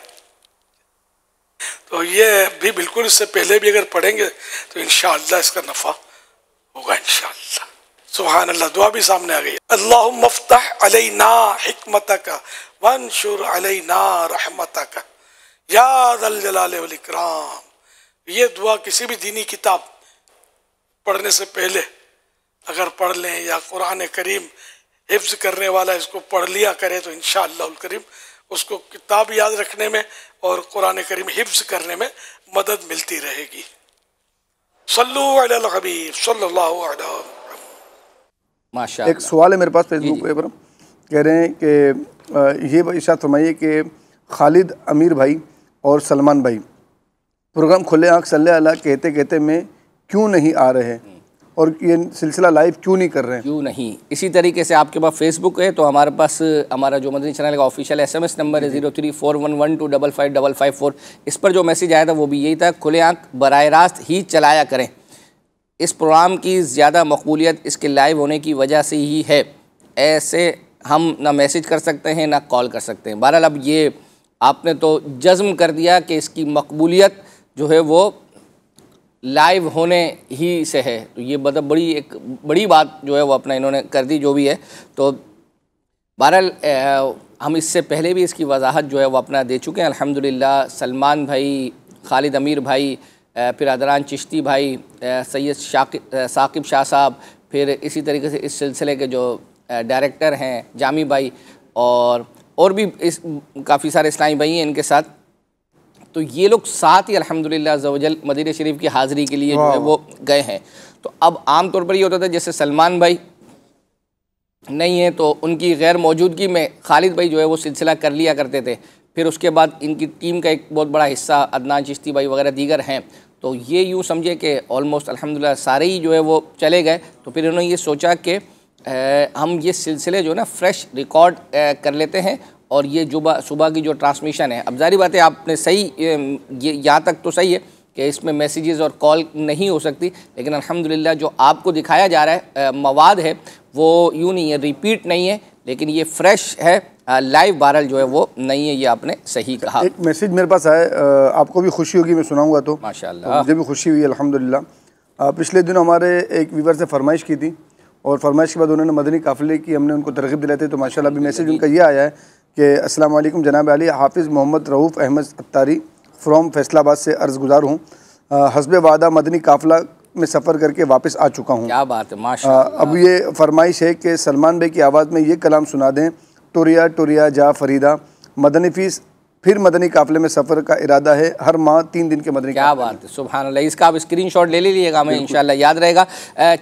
तो ये भी बिल्कुल इससे पहले भी अगर पढ़ेंगे तो इंशाअल्लाह इसका नफ़ा होगा। इंशाअल्लाह सुभान अल्लाह, दुआ भी सामने आ गई। अल्लाहुम्मा फ़्तह अलैना हिकमतका वंशुर अलैना रहमतका या ज़ल जलाल वल इकराम। ये दुआ किसी भी दीनी किताब पढ़ने से पहले अगर पढ़ लें या कुरान करीम हिफ्ज़ करने वाला इसको पढ़ लिया करे तो इंशाअल्लाह उल करीम उसको किताब याद रखने में और कुरान करीम हिफ्ज़ करने में मदद मिलती रहेगी। सल्लु अलल हबीब सल्लल्लाहु अलैहि वसल्लम। एक सवाल है मेरे पास फेसबुक पे, पर कह रहे हैं कि ये इशारा फरमाइए कि खालिद अमीर भाई और सलमान भाई प्रोग्राम खुले आँख सल्लल्लाहु अलैहि कहते कहते में क्यों नहीं आ रहे हैं और ये सिलसिला लाइव क्यों नहीं कर रहे हैं? क्यों नहीं? इसी तरीके से आपके पास फेसबुक है तो हमारे पास हमारा जो मदनी चैनल का ऑफिशियल एसएमएस नंबर है zero three four one one two double five double five four. इस पर जो मैसेज आया था वो भी यही था, खुले आँख बराह रास्त ही चलाया करें। इस प्रोग्राम की ज़्यादा मकबूलियत इसके लाइव होने की वजह से ही है। ऐसे हम ना मैसेज कर सकते हैं ना कॉल कर सकते हैं। बहरहाल अब ये आपने तो जज्म कर दिया कि इसकी मकबूलियत जो है वो लाइव होने ही से है, तो ये मतलब बड़ी एक बड़ी बात जो है वो अपना इन्होंने कर दी जो भी है। तो बहरहाल हम इससे पहले भी इसकी वजाहत जो है वो अपना दे चुके हैं अल्हम्दुलिल्लाह। सलमान भाई, खालिद अमीर भाई, फिर अदरान चिश्ती भाई, सैयद साकिब शाह साहब, फिर इसी तरीके से इस सिलसिले के जो डायरेक्टर हैं जामी भाई, और और भी इस काफ़ी सारे इस्लामी भाई हैं इनके साथ। तो ये लोग साथ ही अल्हम्दुलिल्लाह अज़्ज़ा वजल मदीना शरीफ की हाज़िरी के लिए जो है वो गए हैं। तो अब आम तौर पर ये होता था जैसे सलमान भाई नहीं है तो उनकी गैर मौजूदगी में खालिद भाई जो है वो सिलसिला कर लिया करते थे। फिर उसके बाद इनकी टीम का एक बहुत बड़ा हिस्सा अदनान चिश्ती भाई वगैरह दीगर हैं। तो ये यूँ समझे कि ऑलमोस्ट अल्हम्दुलिल्लाह सारे ही जो है वो चले गए। तो फिर उन्होंने ये सोचा कि हम ये सिलसिले जो है ना फ्रेश रिकॉर्ड कर लेते हैं और ये जुबा सुबह की जो ट्रांसमिशन है, अब जारी बात है आपने सही, ये यहाँ तक तो सही है कि इसमें मैसेजेस और कॉल नहीं हो सकती, लेकिन अल्हम्दुलिल्लाह जो आपको दिखाया जा रहा है मवाद है वो यूँ नहीं है, रिपीट नहीं है, लेकिन ये फ्रेश है, लाइव वायरल जो है वो नहीं है। ये आपने सही कहा। एक मैसेज मेरे पास आए, आपको भी खुशी होगी मैं सुनाऊंगा तो माशाल्लाह। तो मुझे भी खुशी हुई अल्हम्दुलिल्लाह। पिछले दिनों हमारे एक व्यूवर से फरमाइश की थी और फरमाइश के बाद उन्होंने मदनी काफ़िले की हमने उनको तरगीब दिलाई थी, तो माशाल्लाह अभी मैसेज उनका ये आया है कि अस्सलाम वालेकुम जनाब अली, हाफिज़ मोहम्मद रऊफ़ अहमद अत्तारी फ़्राम फैसलाबाद से अर्ज़ गुज़ार हूँ। हस्बे वादा मदनी काफ़िला में सफ़र करके वापस आ चुका हूँ। क्या बात है माशाल्लाह। अब ये फरमाइश है कि सलमान भाई की आवाज़ में ये कलाम सुना दें, टोरिया टोरिया जा फरीदा मदनी फीस फिर मदनी काफ़िले में सफ़र का इरादा है। हर माह तीन दिन के मदनी, क्या बात है, सुभान अल्लाह। इसका आप स्क्रीनशॉट ले लीजिएगा, हमें इंशाल्लाह याद रहेगा।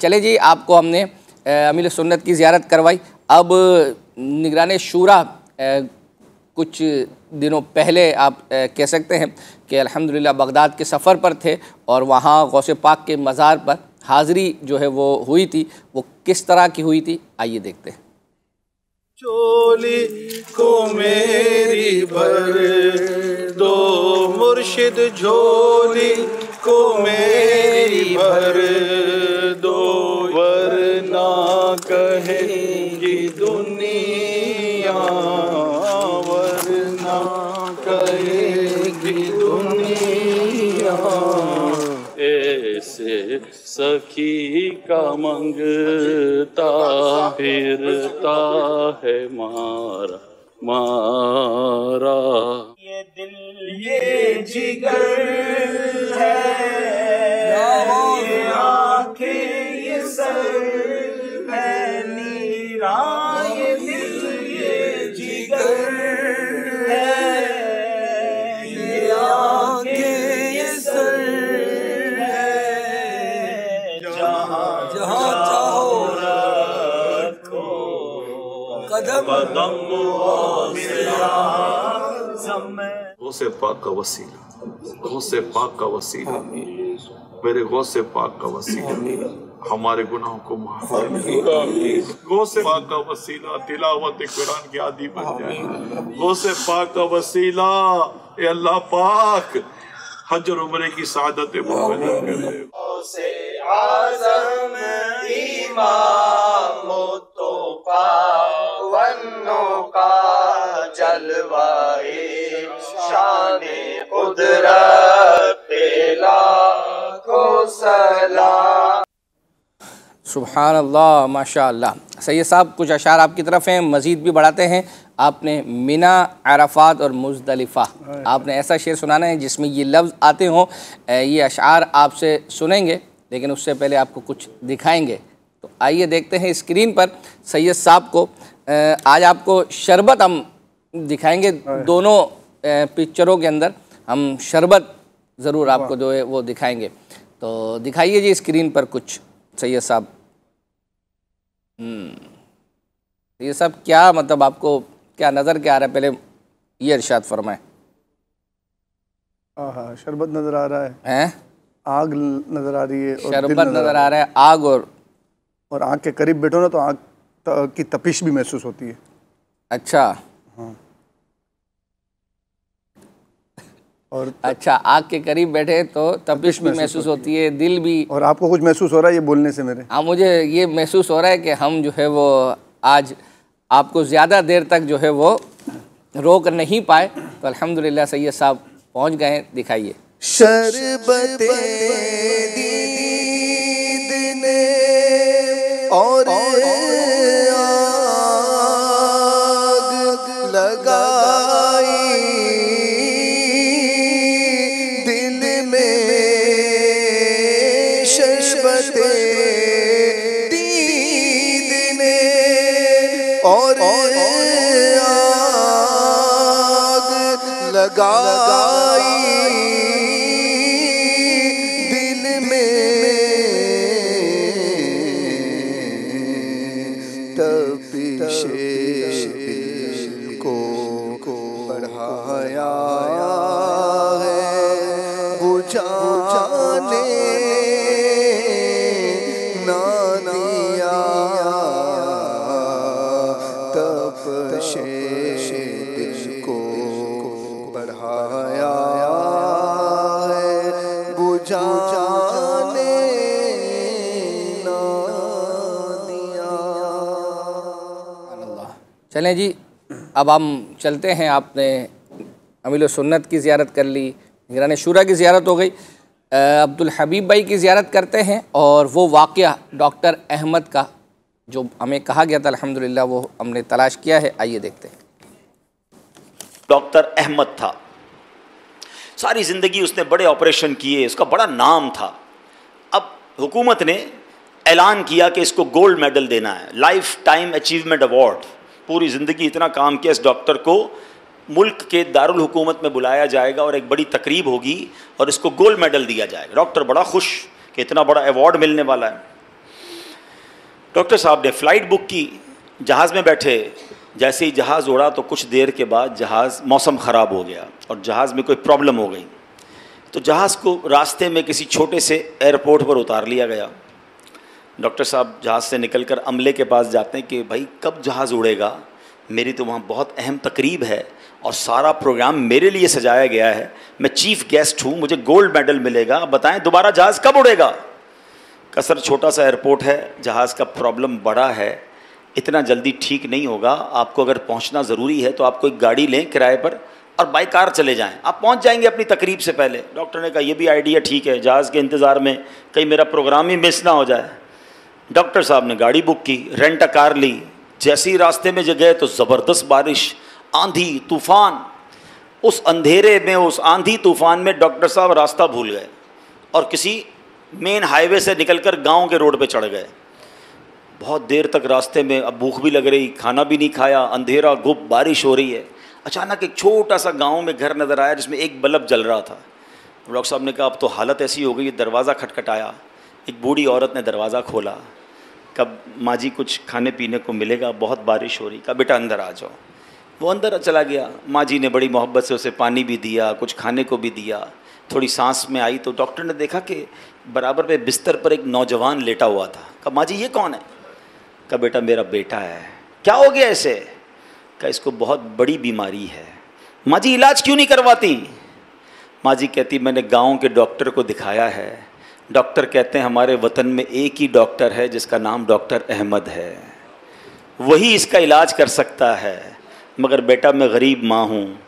चले जी, आपको हमने अमीर सुन्नत की ज़ियारत करवाई। अब निगरान शूरा कुछ दिनों पहले आप कह सकते हैं कि अल्हम्दुलिल्लाह बगदाद के सफ़र पर थे और वहाँ गौसे पाक के मज़ार पर हाज़री जो है वो हुई थी। वो किस तरह की हुई थी, आइए देखते हैं। चोली को मेरी भर दो मुर्शिद, झोली को मेरी भर दो, वरना कहेगी दुनिया, वरना कहेगी दुनिया, ऐसे सखी का मंगता फिरता है मारा मारा। ये दिल ये जिगर है, ये आँखें ये सर है नीरा, ये दिल ये जिगर है, ये आँखें ये सर है, जहाँ जहाँ चाहो रखो कदम। गौसे पाक का वसीला, गौसे पाक का वसीला, मेरे गौसे पाक का वसीला, हमारे गुनाहों को माफ फरमाइए। गौसे पाक का वसीला तिलावत कुरान की आदी बन जाए। गौसे पाक का वसीला ए अल्लाह पाक हज और उम्रे की सआदत मुबल्लिग करे। गौसे आज़म इमाम मुस्तफा वन्नो का जलवा, शाने कुदरत को सलाम। सुभान अल्लाह, माशाअल्लाह। सैयद साहब, कुछ अशार आपकी तरफ हैं, मज़ीद भी बढ़ाते हैं। आपने मिना, अराफात और मुज़दलिफ़ा, आपने ऐसा शेर सुनाना है जिसमें ये लफ्ज़ आते हों। ये अशार आपसे सुनेंगे, लेकिन उससे पहले आपको कुछ दिखाएंगे। तो आइए देखते हैं स्क्रीन पर सैयद साहब को। आज आपको शरबत हम दिखाएंगे। दोनों पिक्चरों के अंदर हम शरबत ज़रूर आपको जो है वो दिखाएंगे। तो दिखाइए जी स्क्रीन पर कुछ सैयद साहब। सैयद साहब, क्या मतलब आपको क्या नज़र क्या आ रहा है, पहले ये इरशाद फरमाएं। आहा, शरबत नज़र आ रहा है, हैं? आग नज़र आ रही है और शरबत नज़र आ रहा है, आग। और और आग के करीब बैठो ना तो आग की तपिश भी महसूस होती है। अच्छा, हाँ। और अच्छा, आग के करीब बैठे तो तपिश भी महसूस होती है, दिल भी। और आपको कुछ महसूस हो रहा है ये बोलने से मेरे? हाँ, मुझे ये महसूस हो रहा है कि हम जो है वो आज आपको ज़्यादा देर तक जो है वो रोक नहीं पाए। तो अल्हम्दुलिल्लाह सैयद साहब पहुँच गए। दिखाइए। शरबत दीद ने और आग लगाई, दीद ने और आग लगाई, दिल में तपिश को बढ़ाया है, बुझाने चलें जी। अब हम चलते हैं। आपने अमीर सुन्नत की ज़ियारत कर ली, निगरान शूरा की ज़ियारत हो गई, अब्दुल हबीब भाई की ज़ियारत करते हैं। और वो वाक़या डॉक्टर अहमद का जो हमें कहा गया था, अल्हम्दुलिल्लाह वो हमने तलाश किया है। आइए देखते हैं। डॉक्टर अहमद था, सारी ज़िंदगी उसने बड़े ऑपरेशन किए, उसका बड़ा नाम था। अब हुकूमत ने ऐलान किया कि इसको गोल्ड मेडल देना है, लाइफ टाइम अचीवमेंट अवार्ड। पूरी ज़िंदगी इतना काम किया इस डॉक्टर को, मुल्क के दारुल हुकूमत में बुलाया जाएगा और एक बड़ी तकरीब होगी और इसको गोल्ड मेडल दिया जाएगा। डॉक्टर बड़ा खुश कि इतना बड़ा अवार्ड मिलने वाला है। डॉक्टर साहब ने फ़्लाइट बुक की, जहाज़ में बैठे, जैसे ही जहाज़ उड़ा तो कुछ देर के बाद जहाज़ मौसम ख़राब हो गया और जहाज़ में कोई प्रॉब्लम हो गई, तो जहाज़ को रास्ते में किसी छोटे से एयरपोर्ट पर उतार लिया गया। डॉक्टर साहब जहाज़ से निकलकर अमले के पास जाते हैं कि भाई कब जहाज़ उड़ेगा, मेरी तो वहाँ बहुत अहम तकरीब है और सारा प्रोग्राम मेरे लिए सजाया गया है, मैं चीफ़ गेस्ट हूँ, मुझे गोल्ड मेडल मिलेगा, अब बताएं दोबारा जहाज़ कब उड़ेगा। कसर छोटा सा एयरपोर्ट है, जहाज़ का प्रॉब्लम बड़ा है, इतना जल्दी ठीक नहीं होगा, आपको अगर पहुँचना ज़रूरी है तो आप कोई गाड़ी लें किराए पर और बाई कार चले जाएं, आप पहुँच जाएंगे अपनी तकरीब से पहले। डॉक्टर ने कहा यह भी आइडिया ठीक है, जहाज़ के इंतज़ार में कहीं मेरा प्रोग्राम ही मिस ना हो जाए। डॉक्टर साहब ने गाड़ी बुक की, रेंट अ कार ली, जैसे ही रास्ते में गए तो ज़बरदस्त बारिश, आंधी तूफ़ान। उस अंधेरे में, उस आंधी तूफ़ान में डॉक्टर साहब रास्ता भूल गए और किसी मेन हाईवे से निकलकर गांव के रोड पे चढ़ गए। बहुत देर तक रास्ते में, अब भूख भी लग रही, खाना भी नहीं खाया, अंधेरा गुप, बारिश हो रही है। अचानक एक छोटा सा गांव में घर नज़र आया जिसमें एक बल्ब जल रहा था। डॉक्टर साहब ने कहा अब तो हालत ऐसी हो गई, दरवाज़ा खटखटाया, एक बूढ़ी औरत ने दरवाज़ा खोला। कब माँ जी कुछ खाने पीने को मिलेगा, बहुत बारिश हो रही। कहा बेटा अंदर आ जाओ। वो अंदर चला गया, माँ जी ने बड़ी मोहब्बत से उसे पानी भी दिया, कुछ खाने को भी दिया। थोड़ी सांस में आई तो डॉक्टर ने देखा कि बराबर पे बिस्तर पर एक नौजवान लेटा हुआ था। कहा माँ जी ये कौन है? कहा बेटा मेरा बेटा है। क्या हो गया इसे? कहा इसको बहुत बड़ी बीमारी है। माँ जी इलाज क्यों नहीं करवाती? माँ जी कहती मैंने गाँव के डॉक्टर को दिखाया है, डॉक्टर कहते हैं हमारे वतन में एक ही डॉक्टर है जिसका नाम डॉक्टर अहमद है, वही इसका इलाज कर सकता है, मगर बेटा मैं गरीब माँ हूँ,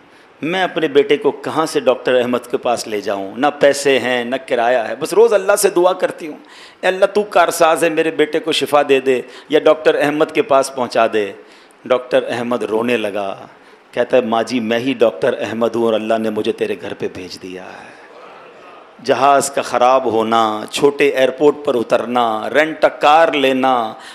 मैं अपने बेटे को कहाँ से डॉक्टर अहमद के पास ले जाऊँ, ना पैसे हैं ना किराया है, बस रोज़ अल्लाह से दुआ करती हूँ अल्लाह तू कारसाज है, मेरे बेटे को शिफा दे दे या डॉक्टर अहमद के पास पहुँचा दे। डॉक्टर अहमद रोने लगा, कहता है माँ जी मैं ही डॉक्टर अहमद हूँ और अल्लाह ने मुझे तेरे घर पर भेज दिया है। जहाज़ का ख़राब होना, छोटे एयरपोर्ट पर उतरना, रेंट अ कार लेना,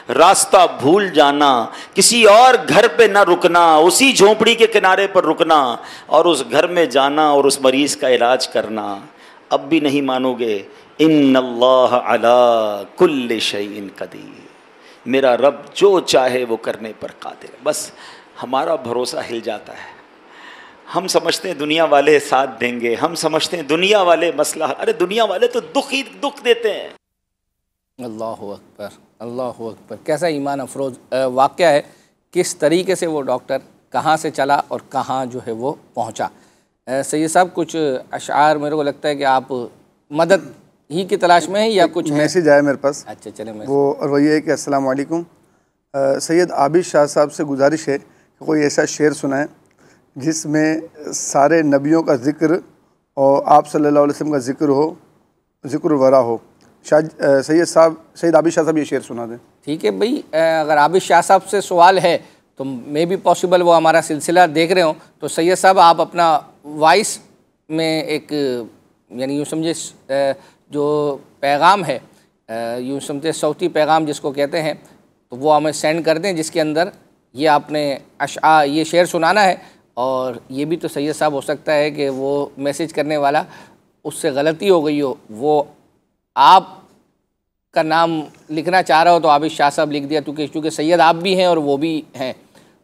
रास्ता भूल जाना, किसी और घर पे ना रुकना, उसी झोंपड़ी के किनारे पर रुकना और उस घर में जाना और उस मरीज़ का इलाज करना। अब भी नहीं मानोगे, इन्नल्लाह अला कुल्ली शैइन कदीर, मेरा रब जो चाहे वो करने पर कादिर। बस हमारा भरोसा हिल जाता है। हम समझते हैं दुनिया वाले साथ देंगे, हम समझते हैं दुनिया वाले मसला, अरे दुनिया वाले तो दुख ही दुख देते हैं। अल्लाह अकबर, अल्लाह अकबर, कैसा ईमान अफरोज वाक़या है। किस तरीके से वो डॉक्टर कहाँ से चला और कहाँ जो है वो पहुँचा। सैयद साहब कुछ अशार मेरे को लगता है कि आप मदद ही की तलाश में हैं या कुछ मैसेज आया मेरे पास? अच्छा चले मैसेज। वो और वही है कि अस्सलाम वालेकुम, सैयद आबिद शाह साहब से गुजारिश है कि कोई ऐसा शेर सुनाएं जिसमें सारे नबियों का ज़िक्र और आप सल्लल्लाहु अलैहि वसल्लम का ज़िक्र हो, ज़िक्र वरा हो। शाह सैयद साहब, सैयद आबिद शाह साहब ये शेर सुना दें। ठीक है भाई, अगर आबिद शाह साहब से सवाल है तो मे बी पॉसिबल वो हमारा सिलसिला देख रहे हो, तो सैयद साहब आप अपना वॉइस में एक, यानी यूँ समझे जो पैगाम है, यूँ समझे सौती पैगाम जिसको कहते हैं, तो वो हमें सेंड कर दें जिसके अंदर ये आपने अशआ ये शेर सुनाना है। और ये भी तो सैयद साहब हो सकता है कि वो मैसेज करने वाला उससे गलती हो गई हो, वो आप का नाम लिखना चाह रहा हो तो आबिद शाह साहब लिख दिया, क्योंकि क्योंकि सैयद आप भी हैं और वो भी हैं,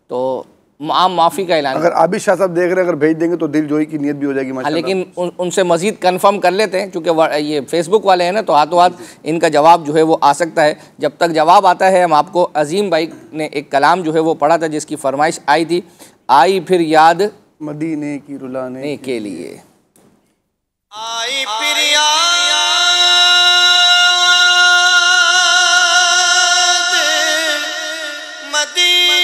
तो आम माफ़ी का ऐलान। अगर आबिद शाह साहब देख रहे हैं, अगर भेज देंगे तो दिल जोई की नियत भी हो जाएगी माशाल्लाह। लेकिन उन, उनसे मज़ीद कंफर्म कर लेते हैं क्योंकि ये फेसबुक वाले हैं ना, तो हाथों हाथ इनका जवाब जो है वो आ सकता है। जब तक जवाब आता है, हम आपको अजीम भाई ने एक कलाम जो है वो पढ़ा था जिसकी फरमाइश आई थी, आई फिर याद मदीने की रुलाने के लिए, आई फिर याद मदीने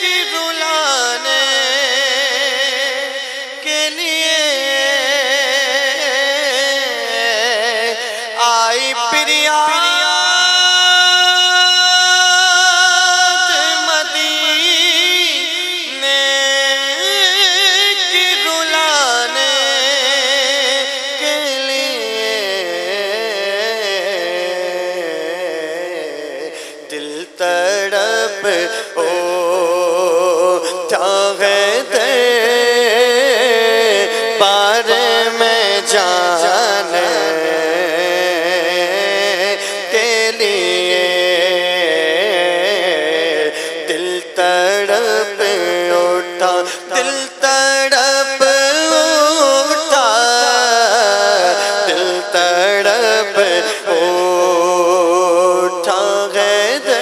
की रुलाने के लिए, आई फिर याद तड़प ओ चाहते बारे में जाने के लिए दिल तड़प उठा, दिल तड़प उठा, दिल तड़प उठा है दे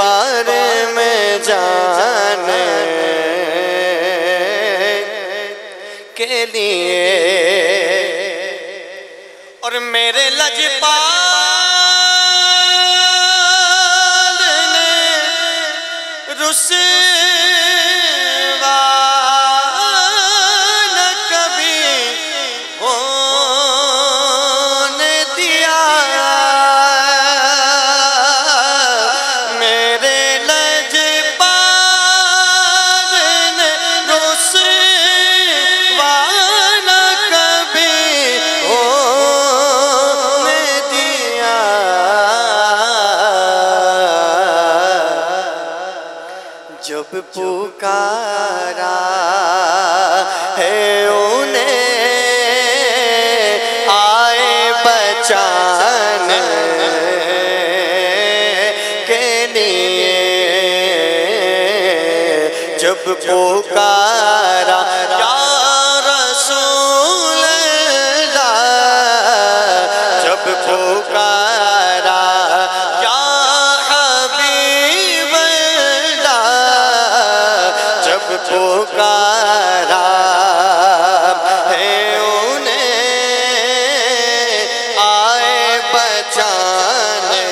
बारे में जाने के लिए। और मेरे लजपाल ने रुसवा न कभी होने दिया, मेरे लजपाल ने रुसवा न कभी होने दिया। जब पुकारा है उन्हें आए बचाने के लिए, जब पुकारा या रसूल अल्लाह, जब पुकारा या हबीब अल्लाह, जब पुकारा है उन्हें आए बचाने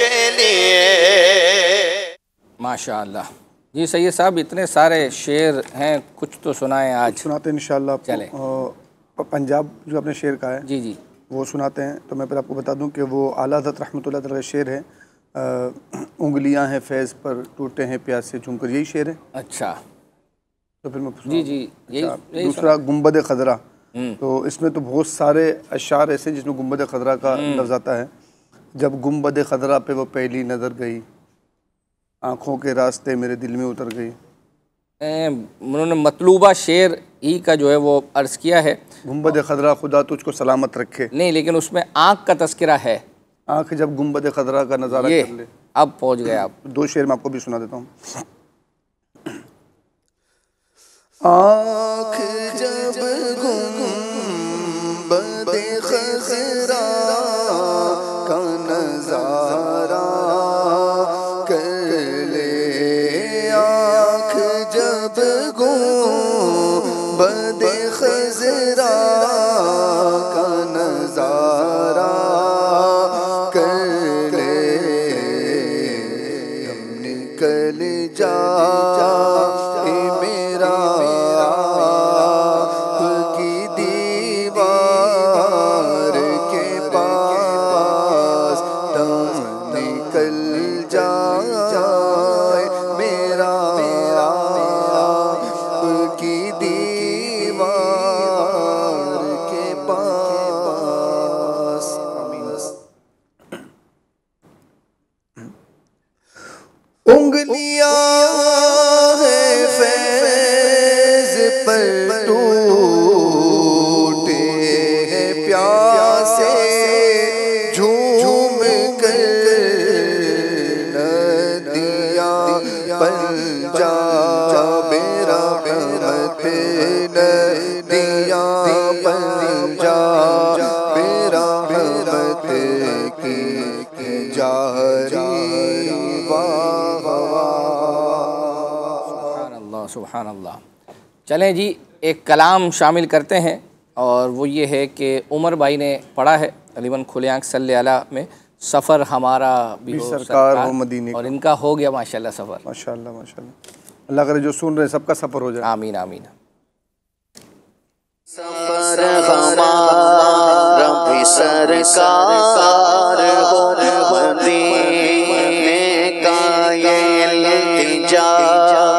के लिए। माशाअल्लाह जी सैयद साहब, इतने सारे शेर हैं, कुछ तो सुनाएं आज। सुनाते हैं इंशाल्लाह आपको। चलें। अ, पंजाब जो आपने शेर कहा है जी जी वो सुनाते हैं। तो मैं पहले आपको बता दूं कि वो आला हज़रत रहमतुल्लाह अलैह का शेर है। अ, उंगलियां हैं फैज़ पर, टूटे हैं प्यास से झूमकर, यही शेर है। अच्छा तो फिर मैं जी जी यही यही दूसरा गुम्बद खजरा, तो इसमें तो बहुत सारे अशार ऐसे हैं जिसमें गुम्बद खजरा का लफ्ज़ आता है। जब गुम्बद खजरा पे वो पहली नज़र गई, आँखों के रास्ते मेरे दिल में उतर गई। ए, उन्होंने मतलूबा शेर ई का जो है वो अर्ज़ किया है। गुम्बद खजरा खुदा तुझको सलामत रखे, नहीं लेकिन उसमें आँख का तस्करा है। आँख जब गुम्बद खजरा का नज़ारा ये कर ले। अब पहुंच गए आप। दो शेर मैं आपको भी सुना देता हूँ। आँख जब गुम्बद खजरा का नज़ारा कर ले, आँख जब गुम्बद खजरा का नज़ारा कर ले, गम निकल जाए मेरा की दीवार के पास, गम निकल जाए मेरा की दीवार के पास। उंगलियां हैं फैज़ पर टूटे हैं प्यासे झूम कर, नदियां पंजाब रहमत, नदियां पंजाब रहमत की जा रही सुभान अल्लाह। चलें जी, एक कलाम शामिल करते हैं और वो ये है कि उमर भाई ने पढ़ा है तकरीबन खुले आँख सल्ले अला में, सफ़र हमारा भी, भी हो सरकार हो मदीने, और इनका हो गया माशाल्लाह सफ़र। माशाल्लाह माशाल्लाह, अल्लाह करे जो सुन रहे सबका सफ़र हो जाए। आमीन आमीन। सफ़र हमारा भी सरकार हो मदीने का ये इल्तिजा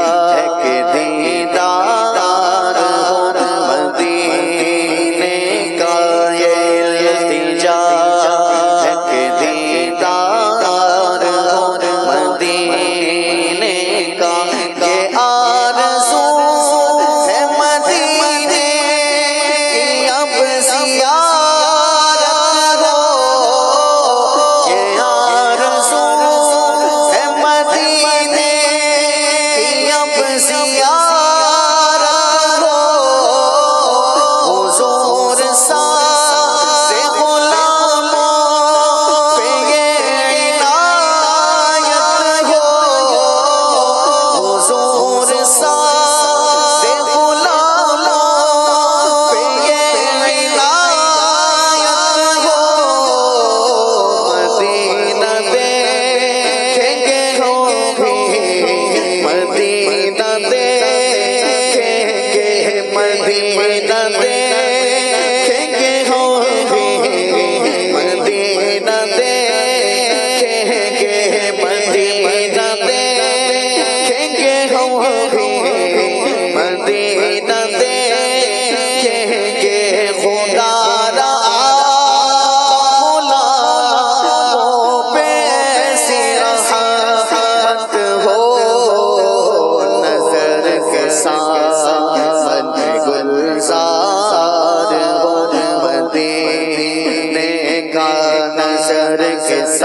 है कि दीदार हो मदीने का, ये इल्तिजा है कि दीदार हो मदीने।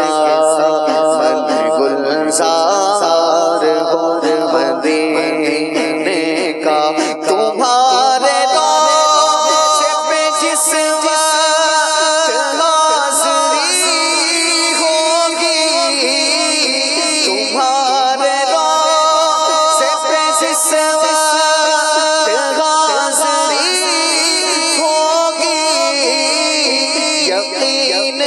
साथ गुलजार हो मदीने का। तुम्हारे रोज़े पे जिस वक्त हाज़री होगी, तुम्हारे रोज़े पे जिस वक्त हाज़री होगी, यकीन है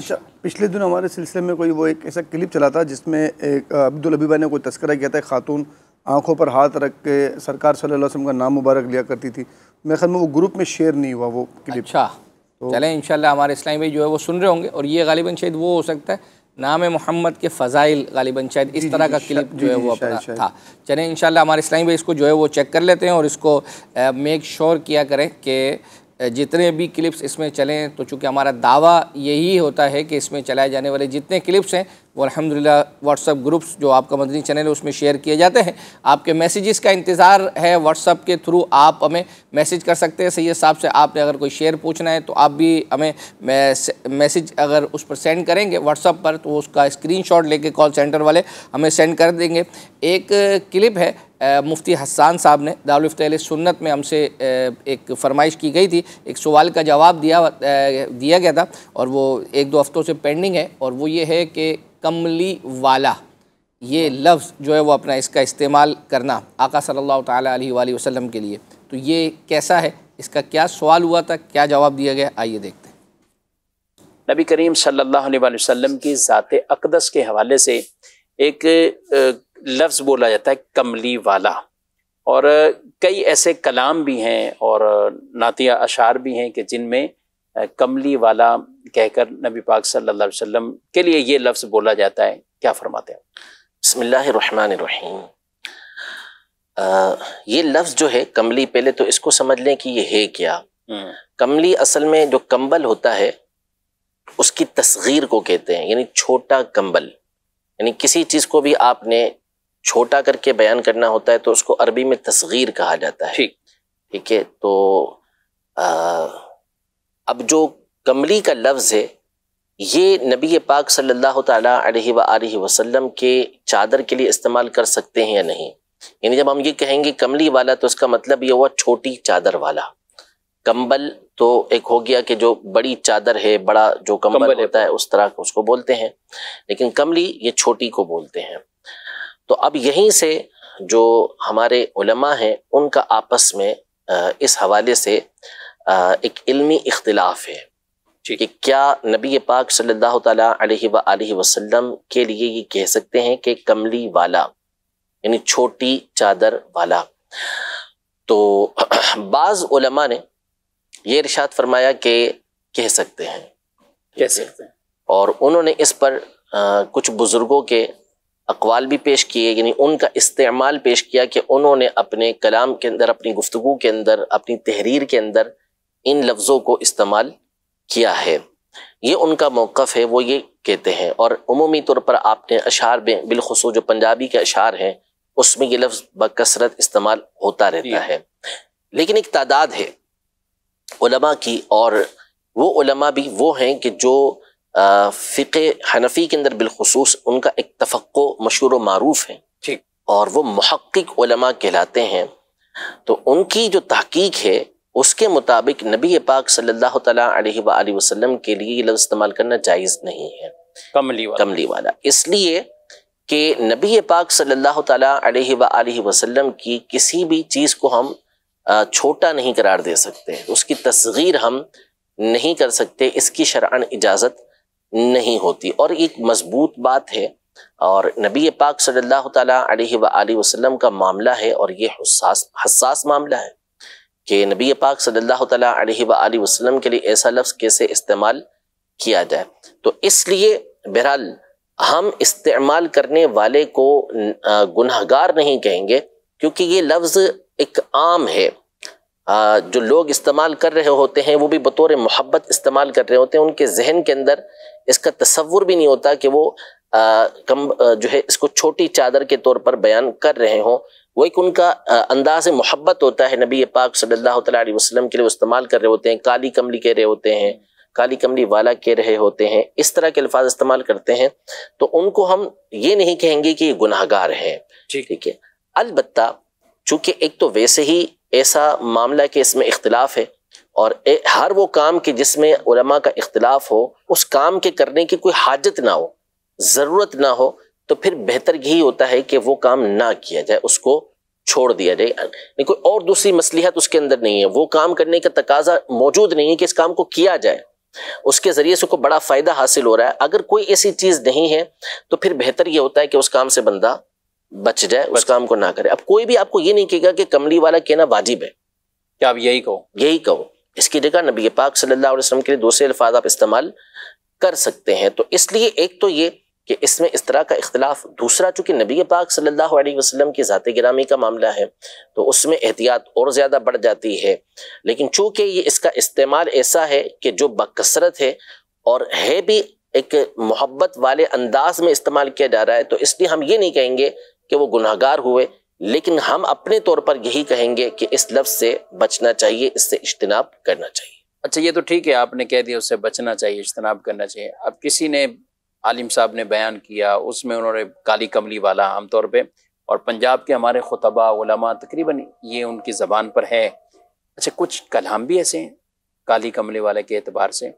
अच्छा। पिछले दिन हमारे सिलसिले में कोई वो एक ऐसा क्लिप चला था जिसमें एक अब्दुल हबीबा ने कोई तस्करा किया था, खातून आंखों पर हाथ रख के सरकार सल्लल्लाहु अलैहि वसल्लम का नाम मुबारक लिया करती थी। मेरे ख्याल में वो ग्रुप में शेयर नहीं हुआ वो क्लिप। अच्छा तो चलें, इंशाल्लाह हमारे इस्लामी भाई जो है वो सुन रहे होंगे और ये गालिबन शायद वो हो सकता है नाम मोहम्मद के फ़ज़ाइल गालिबन शायद इस तरह का क्लिप जो है वो अपना था। चलें इंशाल्लाह हमारे इस्लामी भाई इसको जो है वो चेक कर लेते हैं और इसको मेक श्योर किया करें कि जितने भी क्लिप्स इसमें चलें, तो चूँकि हमारा दावा यही होता है कि इसमें चलाए जाने वाले जितने क्लिप्स हैं वो अल्हम्दुलिल्लाह व्हाट्सअप ग्रुप्स जो आपका मदनी चैनल है उसमें शेयर किए जाते हैं। आपके मैसेजेस का इंतज़ार है, व्हाट्सअप के थ्रू आप हमें मैसेज कर सकते हैं। सैयद साहब से आपने अगर कोई शेयर पूछना है तो आप भी हमें मैसेज अगर उस पर सेंड करेंगे व्हाट्सअप पर तो उसका स्क्रीनशॉट लेके कॉल सेंटर वाले हमें सेंड कर देंगे। एक क्लिप है मुफ्ती हसन साहब ने दारुल इफ्ताह सुन्नत में हमसे एक फरमाइश की गई थी, एक सवाल का जवाब दिया दिया गया था और वो एक दो हफ्तों से पेंडिंग है और वो ये है कि कमली वाला ये लफ्ज़ जो है वो अपना इसका इस्तेमाल करना आका सल्लल्लाहु ताला अलैहि वसल्लम के लिए, तो ये कैसा है, इसका क्या सवाल हुआ था, क्या जवाब दिया गया, आइए देखते हैं। नबी करीम सल्लल्लाहु अलैहि वसल्लम की ज़ात अक़दस के हवाले से एक लफ्ज़ बोला जाता है कमली वाला, और कई ऐसे कलाम भी हैं और नातिया अशार भी हैं कि जिनमें कमली वाला कहकर नबी पाक सल्लल्लाहु अलैहि वसल्लम के लिए ये लफ्ज़ बोला जाता है, क्या फरमाते हैं? बिस्मिल्लाहिर्रहमानिर्रहीम। ये लफ्ज़ जो है कमली, पहले तो इसको समझ लें कि ये है क्या। कमली असल में जो कंबल होता है उसकी तस्गीर को कहते हैं, यानी छोटा कंबल, यानी किसी चीज़ को भी आपने छोटा करके बयान करना होता है तो उसको अरबी में तस्गीर कहा जाता है। ठीक ठीक है। तो आ, अब जो कमली का लफ्ज़ है ये नबी पाक सल्लल्लाहु ताला अलैहि व आलिहि वसल्लम के चादर के लिए इस्तेमाल कर सकते हैं या नहीं, यानी जब हम ये कहेंगे कमली वाला तो उसका मतलब ये हुआ छोटी चादर वाला। कंबल तो एक हो गया कि जो बड़ी चादर है, बड़ा जो कंबल, कंबल होता है उस तरह उसको बोलते हैं, लेकिन कमली ये छोटी को बोलते हैं। तो अब यहीं से जो हमारे उलमा हैं उनका आपस में इस हवाले से एक इल्मी इख्तिलाफ है कि क्या नबी पाक सल्लल्लाहु ताला अलैहि व आलिहि वसल्लम के लिए ये कह सकते हैं कि कमली वाला यानी छोटी चादर वाला। तो बाज़ उलमा ने ये इरशाद फरमाया कि कह सकते हैं, कह सकते हैं, और उन्होंने इस पर आ, कुछ बुज़ुर्गों के अक़वाल भी पेश किए, यानी उनका इस्तेमाल पेश किया कि उन्होंने अपने कलाम के अंदर, अपनी गुफ्तगू के अंदर, अपनी तहरीर के अंदर इन लफ्ज़ों को इस्तेमाल किया है। ये उनका मौक़िफ़ है, वो ये कहते हैं। और उमूमी तौर पर आपने अशार में बिलखुसूस जो पंजाबी के अशार हैं उसमें ये लफ्ज़ बकसरत इस्तेमाल होता रहता है, लेकिन एक तादाद है उलमा की, और वो उलमा भी वो हैं कि जो फ़िक़े हनफ़ी के अंदर बिलखुसूस उनका एक तफ़क़्क़ो मशहूर व मारूफ़ है, ठीक, और वो मुहक़्क़िक़ उलमा कहलाते हैं। तो उनकी जो तहक़ीक़ है उसके मुताबिक नबी पाक सल्लल्लाहु ताला अलैहि व आलिहि वसल्लम के लिए ये लफ्ज़ इस्तेमाल करना जायज़ नहीं है कमली वाला, कमली वाला इसलिए कि नबी पाक सल्लल्लाहु तआला अलैहि वालैहि वसल्लम की किसी भी चीज़ को हम छोटा नहीं करार दे सकते, उसकी तस्गीर हम नहीं कर सकते, इसकी शरअन इजाज़त नहीं होती। और एक मजबूत बात है और नबी पाक सल्लल्लाहु तआला अलैहि वालैहि वसल्लम का मामला है और ये हसास हसास मामला है कि नबी पाक सल्लल्लाहु तआला अलैहि वालैहि वसल्लम के लिए ऐसा लफ्ज़ कैसे इस्तेमाल किया जाए। तो इसलिए बहरहाल हम इस्तेमाल करने वाले को गुनहगार नहीं कहेंगे क्योंकि ये लफ्ज़ एक आम है, जो लोग इस्तेमाल कर रहे होते हैं वो भी बतौर मोहब्बत इस्तेमाल कर रहे होते हैं, उनके जहन के अंदर इसका तसव्वुर भी नहीं होता कि वो आ, कम जो है इसको छोटी चादर के तौर पर बयान कर रहे हों। वो एक उनका अंदाज मोहब्बत होता है नबी पाक सल्लल्लाहु अलैहि वसल्लम के लिए इस्तेमाल कर रहे होते हैं, काली कमली कह रहे होते हैं, काली कमली वाला कह रहे होते हैं, इस तरह के अल्फाज इस्तेमाल करते हैं। तो उनको हम ये नहीं कहेंगे कि ये गुनाहगार है, ठीक है। अलबत्ता चूँकि एक तो वैसे ही ऐसा मामला कि इसमें इख्तिलाफ है और हर वो काम कि जिसमें उलमा का इख्तिलाफ हो, उस काम के करने की कोई हाजत ना हो, ज़रूरत ना हो, तो फिर बेहतर यही होता है कि वो काम ना किया जाए, उसको छोड़ दिया जाए। नहीं कोई और दूसरी मसलिहत उसके अंदर नहीं है, वो काम करने का तकाजा मौजूद नहीं है कि इस काम को किया जाए, उसके ज़रिए से कोई बड़ा फ़ायदा हासिल हो रहा है। अगर कोई ऐसी चीज़ नहीं है तो फिर बेहतर ये होता है कि उस काम से बंदा बच जाए, उस काम को ना करे। अब कोई भी आपको ये नहीं कहेगा कि कमली वाला कहना वाजिब है, क्या आप यही कहो यही कहो इसकी जगह नबी पाक सल्लल्लाहु अलैहि वसल्लम के लिए दूसरे अल्फाज आप इस्तेमाल कर सकते हैं। तो इसलिए एक तो ये कि इसमें इस तरह का इख्तिलाफ, दूसरा चूंकि नबी पाक सल्लल्लाहु अलैहि वसल्लम की ज़ात गिरामी का मामला है तो उसमें एहतियात और ज़्यादा बढ़ जाती है, लेकिन चूंकि ये इसका इस्तेमाल ऐसा है कि जो बकसरत है और है भी एक मोहब्बत वाले अंदाज में इस्तेमाल किया जा रहा है, तो इसलिए हम ये नहीं कहेंगे कि वो गुनाहगार हुए, लेकिन हम अपने तौर पर यही कहेंगे कि इस लफ्ज़ से बचना चाहिए, इससे इज्तनाब करना चाहिए। अच्छा, ये तो ठीक है आपने कह दिया उससे बचना चाहिए, इज्तनाब करना चाहिए। अब किसी ने आलिम साहब ने बयान किया, उसमें उन्होंने काली कमली वाला आमतौर पे, और पंजाब के हमारे खुतबा उलमा तकरीबन ये उनकी ज़बान पर है। अच्छा, कुछ कलाम भी ऐसे हैं काली कमली वाले के एतबार से,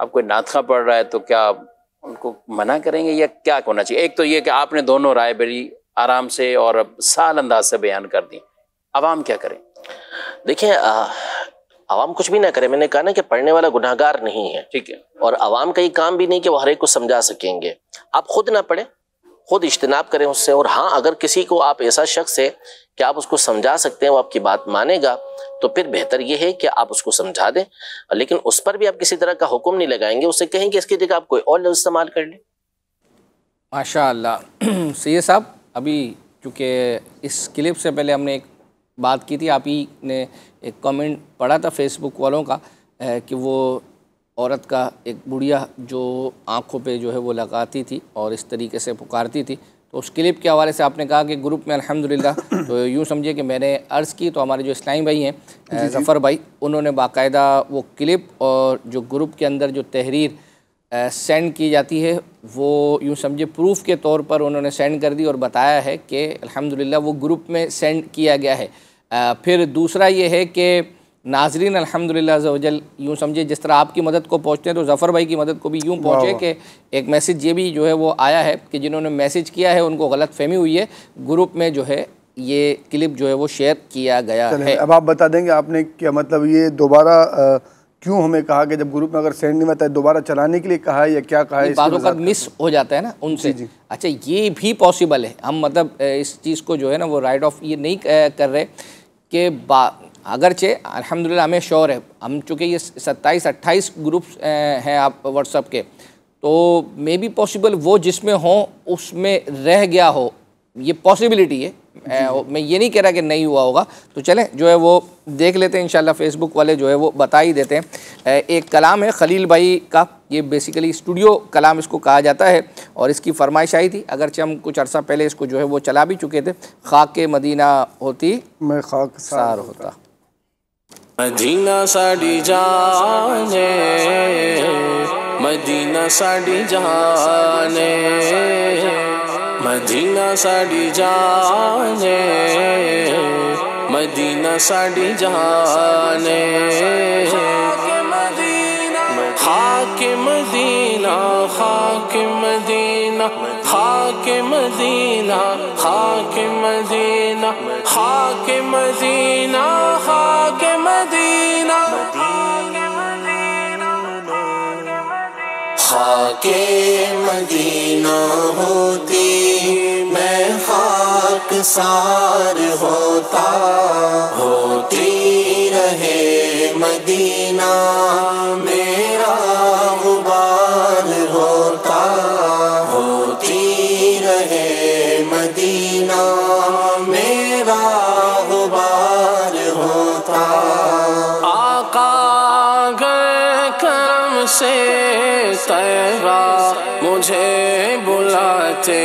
अब कोई नातखा पढ़ रहा है तो क्या उनको मना करेंगे या क्या होना चाहिए? एक तो ये कि आपने दोनों राय बड़ी आराम से और साल अंदाज से बयान कर दी, आवाम क्या करें? देखिए आवाम कुछ भी ना करे, मैंने कहा ना कि पढ़ने वाला गुनाहगार नहीं है, ठीक है। और आवाम का ये काम भी नहीं कि वो हर एक को समझा सकेंगे, आप खुद ना पढ़े, खुद इज्तनाब करें उससे। और हाँ, अगर किसी को आप ऐसा शख्स है कि आप उसको समझा सकते हैं, वो आपकी बात मानेगा, तो फिर बेहतर ये है कि आप उसको समझा दें, लेकिन उस पर भी आप किसी तरह का हुक्म नहीं लगाएंगे, उससे कहेंगे इसकी जगह आप कोई और लफ्ज़ इस्तेमाल कर लें। माशाअल्लाह सैयद साहब, अभी चूँकि इस क्लिप से पहले हमने एक बात की थी, आप ही ने एक कमेंट पढ़ा था फेसबुक वालों का कि वो औरत का एक बुढ़िया जो आंखों पे जो है वो लगाती थी और इस तरीके से पुकारती थी, तो उस क्लिप के हवाले से आपने कहा कि ग्रुप में अल्हम्दुलिल्लाह, तो यूँ समझिए कि मैंने अर्ज़ की तो हमारे जो इस्लामी भाई हैं ज़फ़र भाई, उन्होंने बाकायदा वो क्लिप और जो ग्रुप के अंदर जो तहरीर सेंड की जाती है वो यूँ समझिए प्रूफ के तौर पर उन्होंने सेंड कर दी और बताया है कि अल्हम्दुलिल्लाह वो ग्रुप में सेंड किया गया है। आ, फिर दूसरा ये है कि नाजरीन अल्हम्दुलिल्लाह अज़्ज़ोजल यूँ समझिए जिस तरह आपकी मदद को पहुँचते हैं तो ज़फ़र भाई की मदद को भी यूँ पहुँचे कि एक मैसेज ये भी जो है वो आया है कि जिन्होंने मैसेज किया है उनको गलत फहमी हुई है, ग्रुप में जो है ये क्लिप जो है वो शेयर किया गया है। अब आप बता देंगे आपने क्या मतलब, ये दोबारा क्यों हमें कहा कि जब ग्रुप में अगर सेंड नहीं होता है दोबारा चलाने के लिए कहा है या क्या कहा है? बातों का मिस हो जाता है ना उनसे। अच्छा, ये भी पॉसिबल है, हम मतलब इस चीज़ को जो है ना वो राइट ऑफ ये नहीं कर रहे कि बा अगरचे अल्हम्दुलिल्लाह हमें श्योर है, हम चूँकि ये सत्ताईस अट्ठाईस ग्रुप्स हैं आप व्हाट्सएप के, तो मे बी पॉसिबल वो जिसमें हों उसमें रह गया हो, ये पॉसिबिलिटी है। मैं ये नहीं कह रहा कि नहीं हुआ होगा। तो चलें जो है वो देख लेते हैं, इंशाल्लाह फेसबुक वाले जो है वो बता ही देते हैं। एक कलाम है खलील भाई का, ये बेसिकली स्टूडियो कलाम इसको कहा जाता है और इसकी फरमाइश आई थी, अगरचे हम कुछ अर्सा पहले इसको जो है वो चला भी चुके थे। खाक मदीना होती मैं खाकसार होता, मदीना साडी जान है, मदीना साडी जान है, मदीना साडी जान है, मदीना साडी जान है, खाके मदीना, खाके मदीना, मदीना खाके मदीना खाके मदीना खाके मदीना खाके मदीना खाके मदीना होती मैं खाक सार होता होती रहे मदीना मेरा गुबार होता होती रहे मदीना मेरा गुबार होता। आका गए करम से तेरा मुझे बुलाते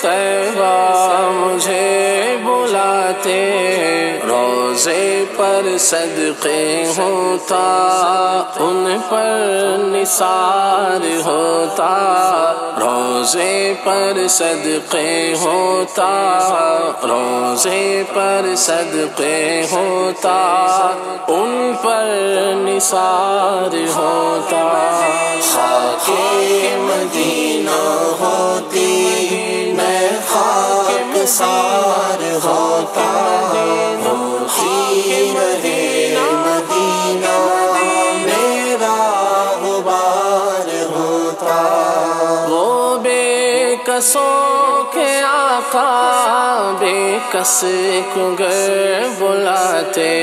से तेरा मुझे बुलाते रोज़े पर सदक़े होता उन पर निसार होता रोज़े पर सदक़े होता रोज़े पर सदक़े होता उन पर निसार होता। खाके मदीना होती मैं खाक सार होता होती रहे मदीना मेरा गुबार होता। वो बेकसों के आका बेकस को गए बुलाते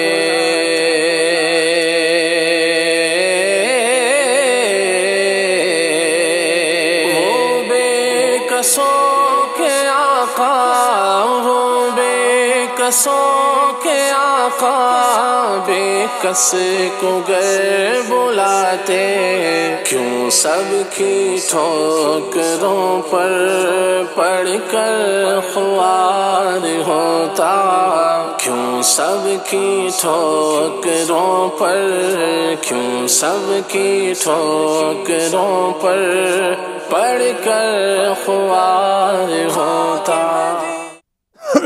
कसों के आका बेकस को गए बुलाते क्यों सबकी ठोकरों पर पढ़कर ख्वार होता क्यों सबकी ठोकरों पर क्यों सबकी ठोकरों पर पढ़कर ख्वार होता।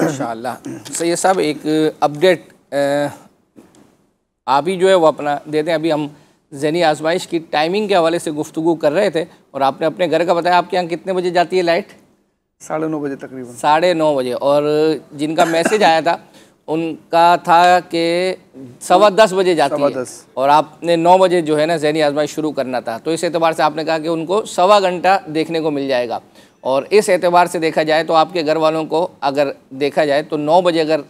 इंशाअल्लाह सैयद साहब एक अपडेट आप ही जो है वो अपना देते हैं। अभी हम ज़हनी आजमाइश की टाइमिंग के हवाले से गुफ्तगू कर रहे थे और आपने अपने घर का बताया। आपके यहाँ कितने बजे जाती है लाइट? साढ़े नौ बजे तकरीबन। साढ़े नौ बजे। और जिनका मैसेज आया था उनका था कि सवा दस बजे जाती है और आपने नौ बजे जो है ना ज़हनी आजमाइश शुरू करना था, तो इस एतबार से आपने कहा कि उनको सवा घंटा देखने को मिल जाएगा। और इस एतबार से देखा जाए तो आपके घर वालों को अगर देखा जाए तो नौ बजे अगर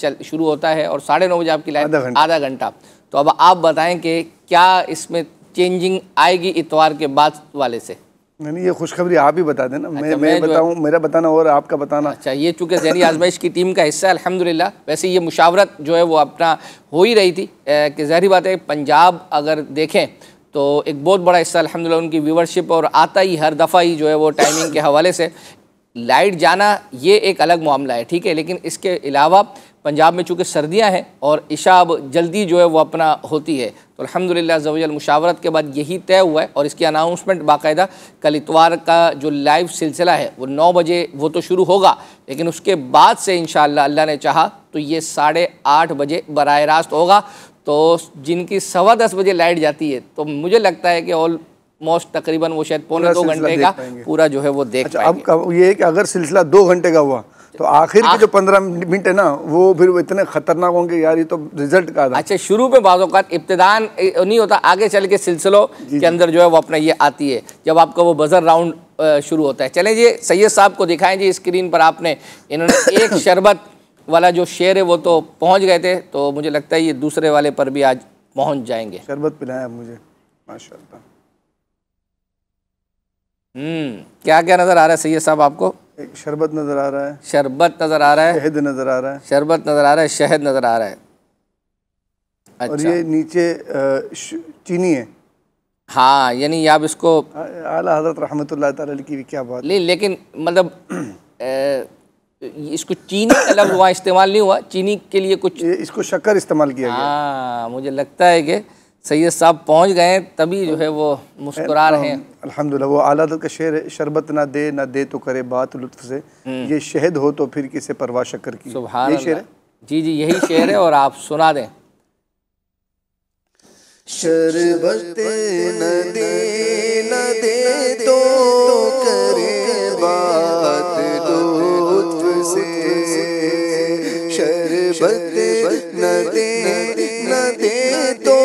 चल शुरू होता है और साढ़े नौ बजे आपकी लाइट आधा घंटा, तो अब आप बताएं कि क्या इसमें चेंजिंग आएगी इतवार के बाद वाले से? नहीं, ये खुशखबरी आप ही बता देना। अच्छा, मैं मैं बताऊं, मेरा बताना और आपका बताना। अच्छा, ये चूँकि ज़हनी आजमाइश की टीम का हिस्सा अल्हम्दुलिल्लाह। वैसे ये मुशावरत जो है वो अपना हो ही रही थी कि ज़ाहिर बात है पंजाब अगर देखें तो एक बहुत बड़ा हिस्सा अल्हम्दुलिल्लाह उनकी व्यूवरशिप और आता ही हर दफ़ा ही जो है वो टाइमिंग के हवाले से लाइट जाना ये एक अलग मामला है, ठीक है। लेकिन इसके अलावा पंजाब में चूँकि सर्दियां हैं और इशा अब जल्दी जो है वो अपना होती है, तो अल्हम्दुलिल्लाह ज़वजल मुशावरत के बाद यही तय हुआ है। और इसकी अनाउंसमेंट बाकायदा कल इतवार का जो लाइव सिलसिला है वो नौ बजे वो तो शुरू होगा, लेकिन उसके बाद से इंशाअल्लाह अल्लाह ने चाहा तो ये साढ़े आठ बजे बराह रास्त होगा। तो जिनकी सवा दस बजे लाइट जाती है तो मुझे लगता है कि ऑलमोस्ट तकरीबन वो शायद पौने दो घंटे का पूरा जो है वो देख अच्छा, पाएंगे। अब ये है कि अगर सिलसिला दो घंटे का हुआ तो आखिर के जो पंद्रह मिनट है ना वो फिर इतने खतरनाक होंगे यार, ये तो रिजल्ट का था। अच्छा, शुरू में बाज़ों का इब्तिदान नहीं होता, आगे चल के सिलसिलों के अंदर जो है वो अपना ये आती है जब आपका वो बजर राउंड शुरू होता है। चले जी सैयद साहब को दिखाएं जी स्क्रीन पर, आपने इन्होंने एक शरबत वाला जो शेर है वो तो पहुंच गए थे, तो मुझे लगता है ये दूसरे वाले पर भी आज पहुंच जाएंगे। शरबत पिलाया मुझे माशाल्लाह। हम्म, क्या क्या नजर आ रहा है सैयद साहब आपको? एक शरबत नजर आ रहा है, शरबत नजर आ रहा है, शहद नजर आ रहा है, शरबत नजर आ रहा है, शहद नजर आ रहा है। अच्छा। और ये नीचे चीनी है। हाँ, यानी आप इसको आला हजरत रहमतुल्लाह तआला की क्या बात नहीं, लेकिन मतलब इसको चीनी का लफ्ज़ वहाँ इस्तेमाल नहीं हुआ, चीनी के लिए कुछ इसको शक्कर इस्तेमाल किया गया। हाँ, मुझे लगता है कि सैयद साहब पहुंच गए, तभी जो है वो मुस्कुरा रहे हैं। अल्हम्दुलिल्लाह। वो आला दर का शेर, शरबत ना दे ना दे तो करे बात लुत्फ से, ये शहद हो तो फिर किसे परवा शक्कर की। सुभान अल्लाह। जी जी यही शेर है और आप सुना दें। शरबत न दे न दे तो करे बात लुत्फ से, शरबत न दे न दे तो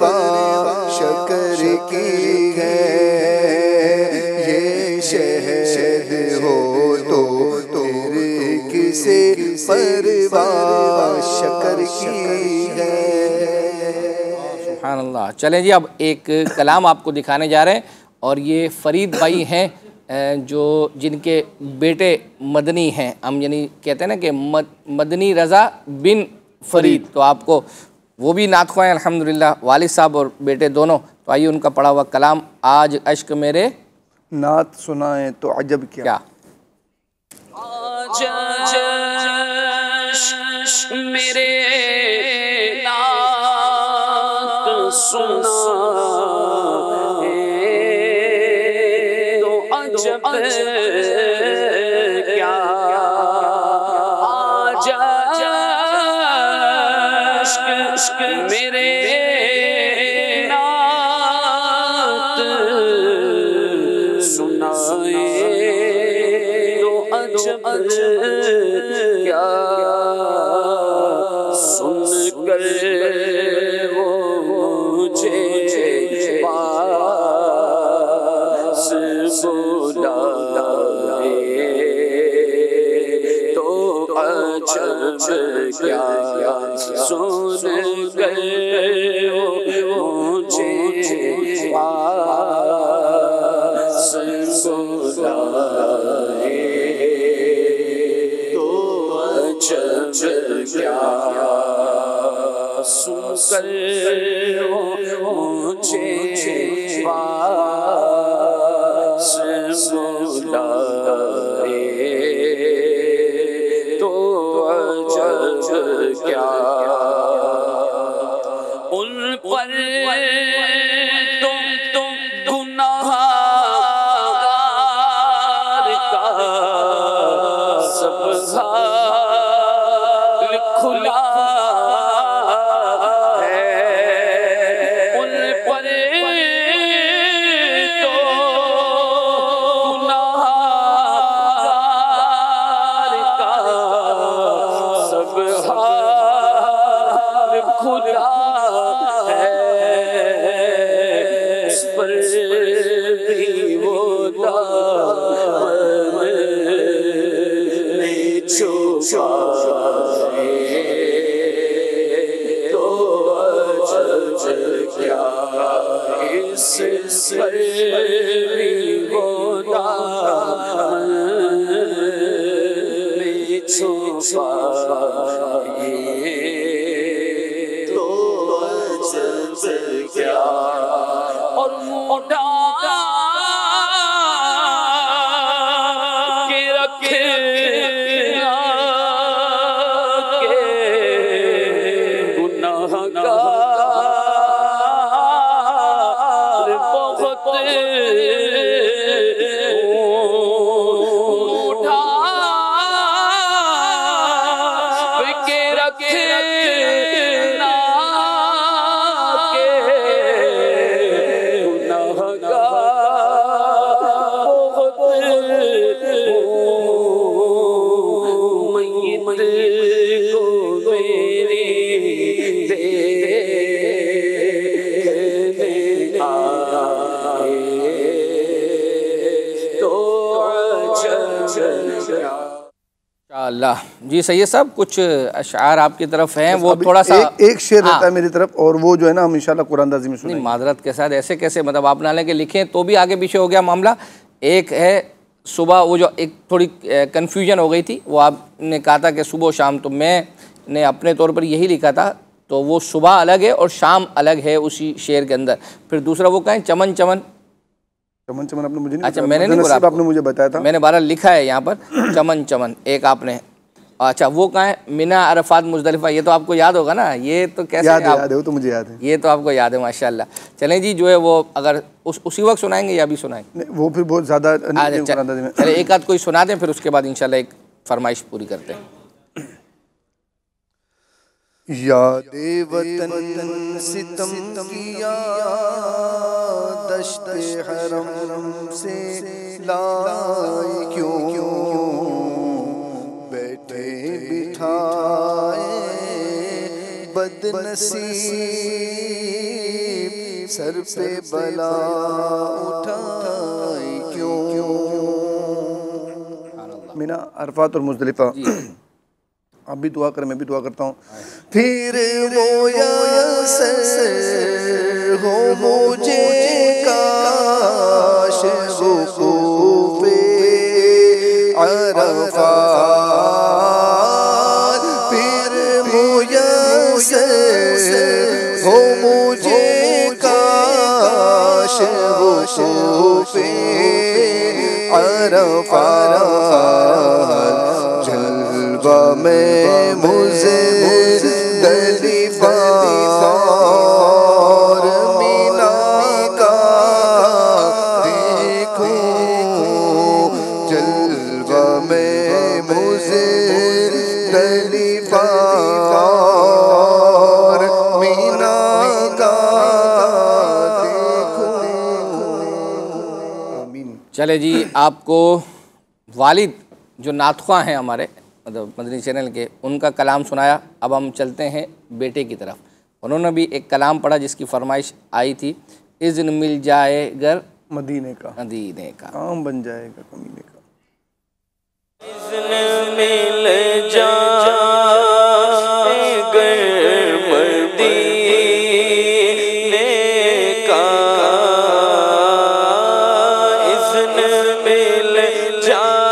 परवा शकर की है, ये शहद हो तो तेरे किसे परवा शकर की है। सुभान अल्लाह। चलें जी, अब एक कलाम आपको दिखाने जा रहे हैं और ये फरीद भाई हैं जो जिनके बेटे मदनी हैं, हम यानी कहते हैं ना कि मद, मदनी रज़ा बिन फरीद, तो आपको वो भी नात खुआ हैं अल्हम्दुलिल्लाह, वालिद साहब और बेटे दोनों। तो आइए उनका पढ़ा हुआ कलाम आज अश्क मेरे नात सुनाएं तो अजब क्या। आज अश्क मेरे नात सुनाएं तो अजब मेरे नात सुनाए तो अजब क्या, सुन कर वो मुझे पास बुलाए तो अजब क्या, सुन सुनकर मुझे पास बुलाए तो अजब क्या, उन पर तुम तुम गुनाहगार का सब हाल खुला अल्लाह। जी सैयद साहब, कुछ अशार आपकी तरफ हैं, वो थोड़ा सा एक, एक शेर रहता है मेरी तरफ और वो जो है ना हम इंशाल्लाह कुरान दाजी में सुनेंगे। माजरत के साथ, ऐसे कैसे मतलब आप ना लेके लिखें तो भी आगे पीछे हो गया मामला। एक है सुबह, वो जो एक थोड़ी कन्फ्यूजन हो गई थी, वो आपने कहा था कि सुबह शाम, तो मैंने अपने तौर पर यही लिखा था, तो वो सुबह अलग है और शाम अलग है उसी शेर के अंदर। फिर दूसरा वो कहें चमन चमन चमन चमन आपने मुझे नहीं, अच्छा मैंने नहीं बोला, आपने मुझे बताया था। मैंने बारह लिखा है यहाँ पर चमन चमन एक आपने, अच्छा वो कहाँ है? मिना, अरफात, मुजदलिफा, ये तो आपको याद होगा ना, ये तो कैसे याद है, आप... याद है, वो तो मुझे याद है, ये तो आपको याद है माशाल्लाह। चलें जी, जो है वो अगर उस उसी वक्त सुनाएंगे या भी सुनाएंगे? वो फिर बहुत ज़्यादा चले, एक आध कोई सुना दें, फिर उसके बाद इंशाल्लाह एक फरमाइश पूरी करते हैं। याद वतन सितम किया दश्त हरम से लाए क्यों, बैठे बिठाए बदनसीब, सर पे बला उठाए क्यों। मीना, अरफात और मुज़दलिफा, आप भी दुआ करें, मैं भी दुआ करता हूँ। फिर रोया सर हो मुझे काश वुक़ूफ़े अरफ़ात, फिर रोया सर हो मुझे काश वुक़ूफ़े अरफ़ात, जलवा में मुज़दलिफा और मीना का देखो, जलवा में मुज़दलिफा और मीना का देखो। आमीन। चले जी, आपको वालिद जो नातख्वा हैं हमारे मतलब मदनी चैनल के, उनका कलाम सुनाया। अब हम चलते हैं बेटे की तरफ। उन्होंने भी एक कलाम पढ़ा जिसकी फरमाइश आई थी, इज़्न मिल जाए गर मदीने का, मदीने का काम बन जाएगा कमीने का। इज़्न मिल जाए गर मदीने का, इज़्न मिल जाए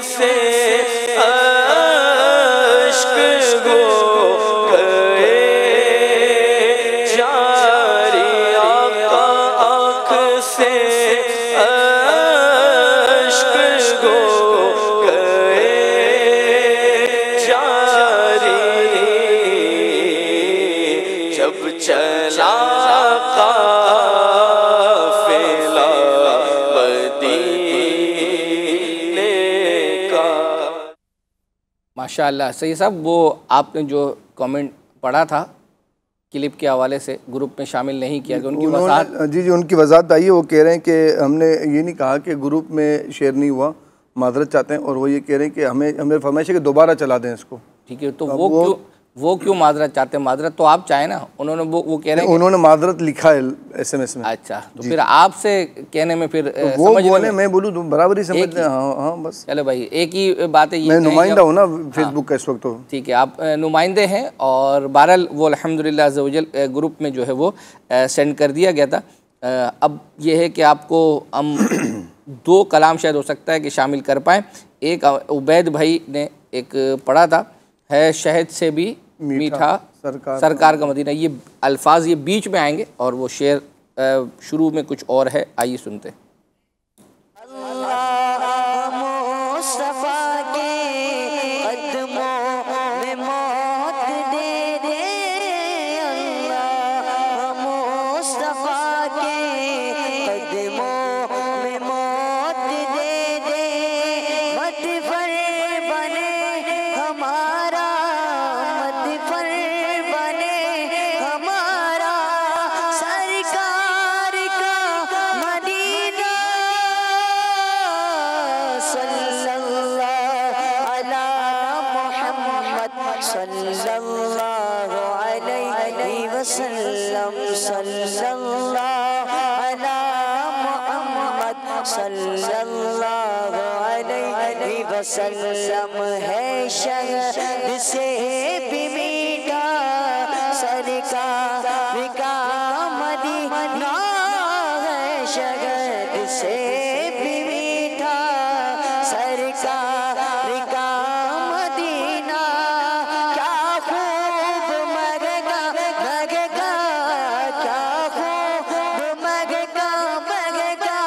से माशाल्लाह। सही साहब, वो आपने जो कमेंट पढ़ा था क्लिप के हवाले से ग्रुप में शामिल नहीं किया कि उनकी वजाहत। जी जी उनकी वजाहत आई है, वो कह रहे हैं कि हमने ये नहीं कहा कि ग्रुप में शेयर नहीं हुआ, माजरत चाहते हैं। और वो ये कह रहे हैं कि हमें हमें फरमाइश है कि दोबारा चला दें इसको। ठीक है, तो वो क्यों वो क्यों माजरत चाहते हैं? माजरत तो आप चाहे ना, उन्होंने वो वो कह रहे हैं उन्होंने माजरत लिखा है एस एम एस में। अच्छा, तो फिर आपसे कहने में फिर वो बोले मैं बोलूँ बराबर ही समझ लें। हाँ हाँ बस चलो भाई, एक ही बात है, मैं नुमाइंदा हूँ ना फेसबुक का इस वक्त। तो ठीक है, आप नुमाइंदे हैं और बहरहाल वो अल्हम्दुलिल्लाह अज़्ज़ा वजल ग्रुप में जो है वो सेंड कर दिया गया था। अब यह है कि आपको हम दो कलाम शायद हो सकता है कि शामिल कर पाएँ। एक उबैद भाई ने एक पढ़ा था, है शहद से भी मीठा सरकार, सरकार का मदीना। ये अल्फाज ये बीच में आएंगे और वो शेर शुरू में कुछ और है, आइए सुनते। सल्लम है शहद से भी मीठा सरकार का मदीना, है शहद से भी मीठा सरकार का मदीना। क्या खूब मगका मगका, क्या खूब मगका मगका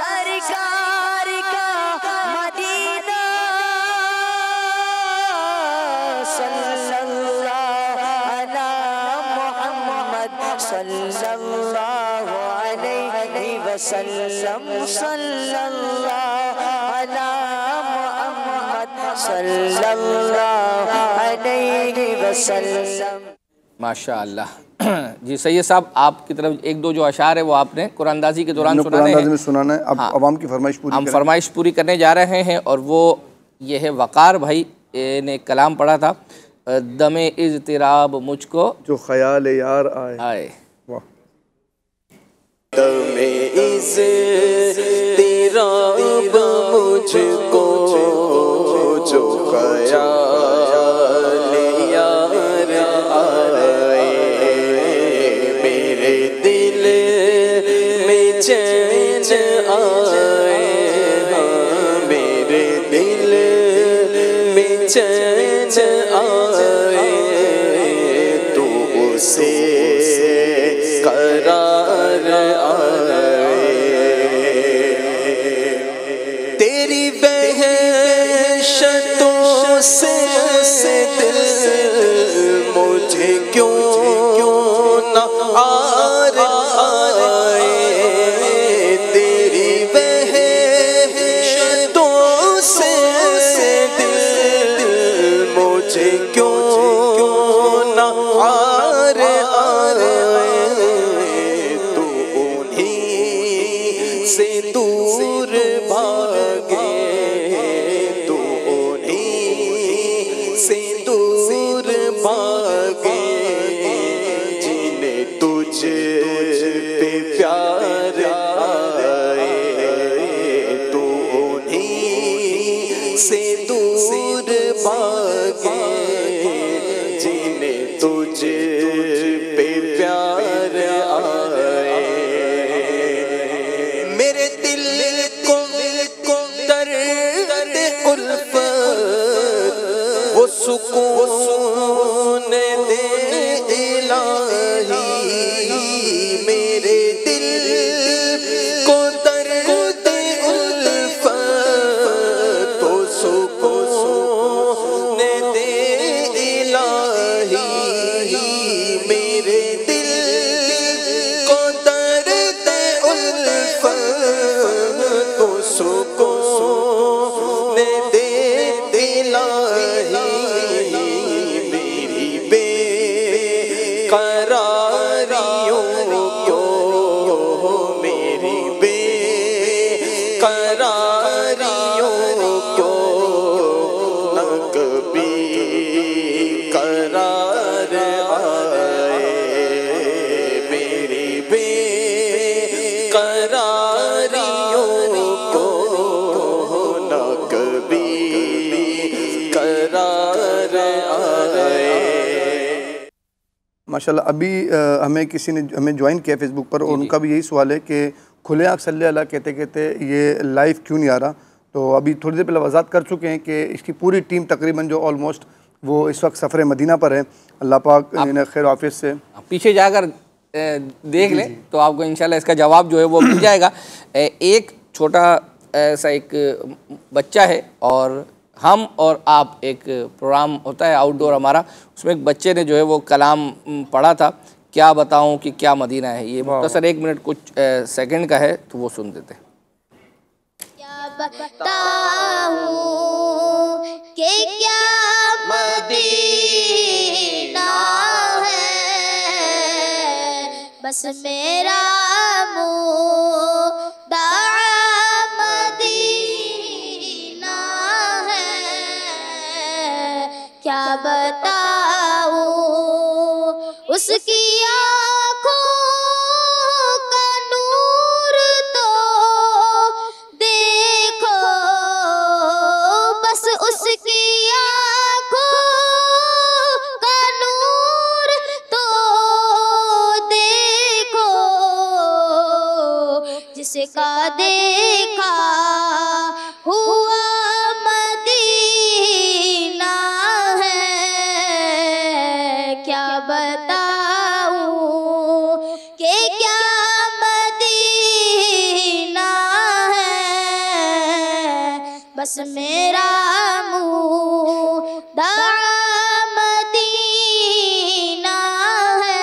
सरकार सल्लम सल्लल्लाहु अला मुहम्मद सल्लल्लाहु अलैहि वसल्लम। माशाअल्लाह। जी सैयद साहब, आपकी तरफ एक दो जो अशार है वो आपने कुरानदाजी के दौरान सुनाने हैं। सुनाना है अब आवाम की फरमाइश पूरी हम फरमाइश पूरी करने जा रहे हैं। और वो ये है वक़ार भाई ने कलाम पढ़ा था, दमे इज़्तिराब मुझको जो ख्याल यार आए आए। दमे इज़्तिराब मुझको जो ख्याल यार आए, मेरे दिल में चैन आए, मेरे दिल में चैन आए, तू उसे करा सुकून दे इलाही, मेरे दिल को दर्द उल्फत तो सुकून दे इलाही, मेरे दिल को दर्द उल्फत तो सुकून दे इलाही। असरार आए। माशाल्लाह अभी हमें किसी ने हमें ज्वाइन किया फेसबुक पर और उनका भी यही सवाल है कि खुले आँख सल्ले अला कहते कहते ये लाइव क्यों नहीं आ रहा। तो अभी थोड़ी देर पहले वजात कर चुके हैं कि इसकी पूरी टीम तकरीबन जो ऑलमोस्ट वो इस वक्त सफ़र मदीना पर है। अल्लाह पाक इन्हें खैर ऑफिस से पीछे जाकर देख लें तो आपको इंशाल्लाह इसका जवाब जो है वो मिल जाएगा। एक छोटा सा एक बच्चा है और हम और आप एक प्रोग्राम होता है आउटडोर हमारा, उसमें एक बच्चे ने जो है वो कलाम पढ़ा था, क्या बताऊं कि क्या मदीना है। ये मुख्तसर एक मिनट कुछ सेकंड का है तो वो सुन देते हैं। क्या मदीना है बस मेरा मुदाआ मदीना है, क्या बताऊं उसकी आँखों का नूर तो देखो बस उसकी जिसका देखा हुआ मदीना है, क्या बताऊं कि क्या मदीना है बस मेरा मुदा मदीना है,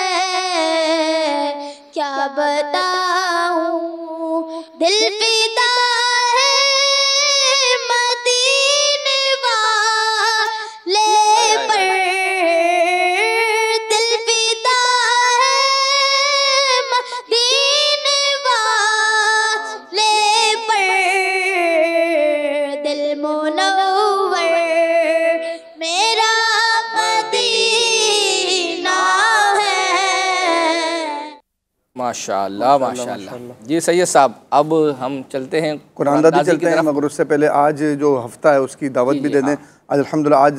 क्या बताऊं दिल फिदा है मदीने वाले पर, दिल फिदा है मदीने वाले पर, दिल मुनव्वर मेरा मदीना है। माशाल्लाह माशाल्लाह जी सैयद साहब, अब हम चलते हैं कुरान दादी चलते हैं, मगर उससे पहले आज जो हफ़्ता है उसकी दावत भी दे दें। आज अल्हम्दुलिल्लाह आज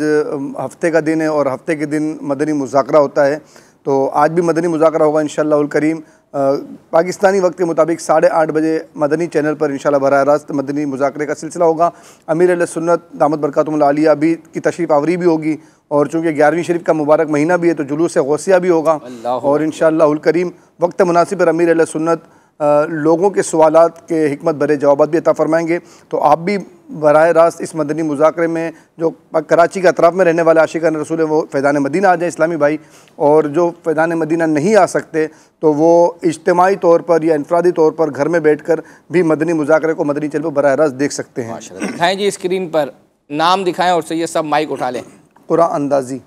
हफ़्ते का दिन है और हफ़्ते के दिन मदनी मुज़ाकरा होता है, तो आज भी मदनी मुज़ाकरा होगा इंशाअल्लाह उल करीम। पाकिस्तानी वक्त के मुताबिक साढ़े आठ बजे मदनी चैनल पर इंशाअल्लाह बराह रास्त मदनी मुज़ाकरे का सिलसिला होगा। अमीर सुन्नत दामद बरकातुहुल आलिया भी की तशरीफ़ आवरी भी होगी और चूँकि ग्यारहवीं शरीफ का मुबारक महीना भी है तो जुलूस गौसिया भी होगा और इंशाअल्लाह उल करीम वक्त मुनासिब पर अमीर सुन्नत आ, लोगों के सवालात के हिकमत भरे जवाबात भी अता फ़रमाएँगे। तो आप भी बराह रास्त इस मदनी मुज़ाकरे में जो कराची के अतराफ़ में रहने वाले आशिकान रसूल हैं वो फैज़ाने मदीना आ जाएँ इस्लामी भाई, और जो फैज़ाने मदीना नहीं आ सकते तो वो इज्तिमाई तौर पर या इनफरादी तौर पर घर में बैठ कर भी मदनी मुज़ाकरे को मदनी चैनल पर बराह रास्त देख सकते हैं। दिखाएँ जी स्क्रीन पर, नाम दिखाएँ और सैयद साहब माइक उठा लें। क़ुरआन अंदाज़ी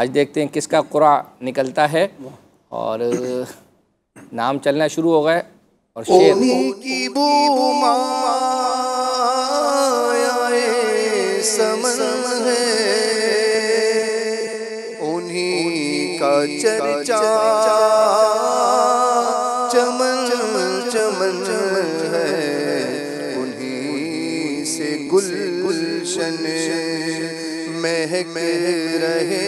आज देखते हैं किसका क़ुरआन निकलता है और नाम चलना शुरू हो गए और शेर की बू मायाए समन है उन्हीं का चर्चा चमन चमन है उन्हीं से गुल गुलशन महक रहे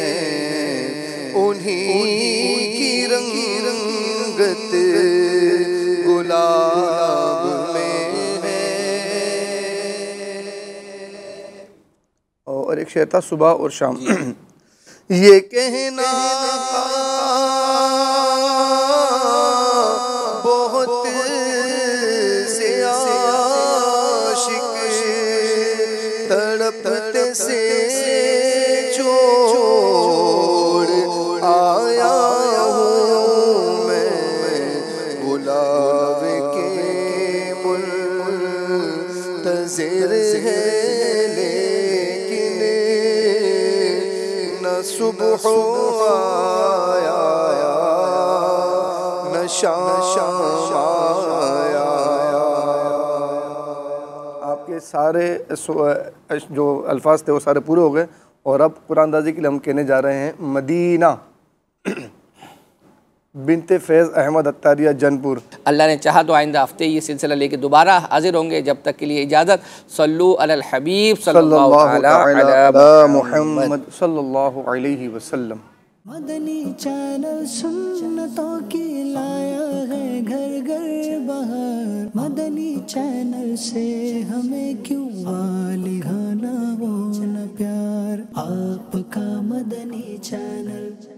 हैं उन्हीं रंगत गुलाब में है। और एक शेर था सुबह और शाम। ये कहना बहुत से आशिक तड़पते से सुबह आया नशा आया। आपके सारे जो अल्फाज थे वो सारे पूरे हो गए और अब कुरान दाजी के लिए हम कहने जा रहे हैं मदीना। बिनते फैज़ अहमद अत्तारिया जनपुर। अल्लाह ने चाहा तो आइंदा हफ्ते ये सिलसिला लेके दोबारा हाजिर होंगे। जब तक के लिए इजाज़त। सल्लू अलल हबीब सल्लल्लाहु अलैहि मुहम्मद सल्लल्लाहु अलैहि वसल्लम। मदनी चैनल सुन्नतों की लाया है घर घर बहार। मदनी चैनल से हमें क्यों वालिहाना वो न प्यार। आपका मदनी चैनल।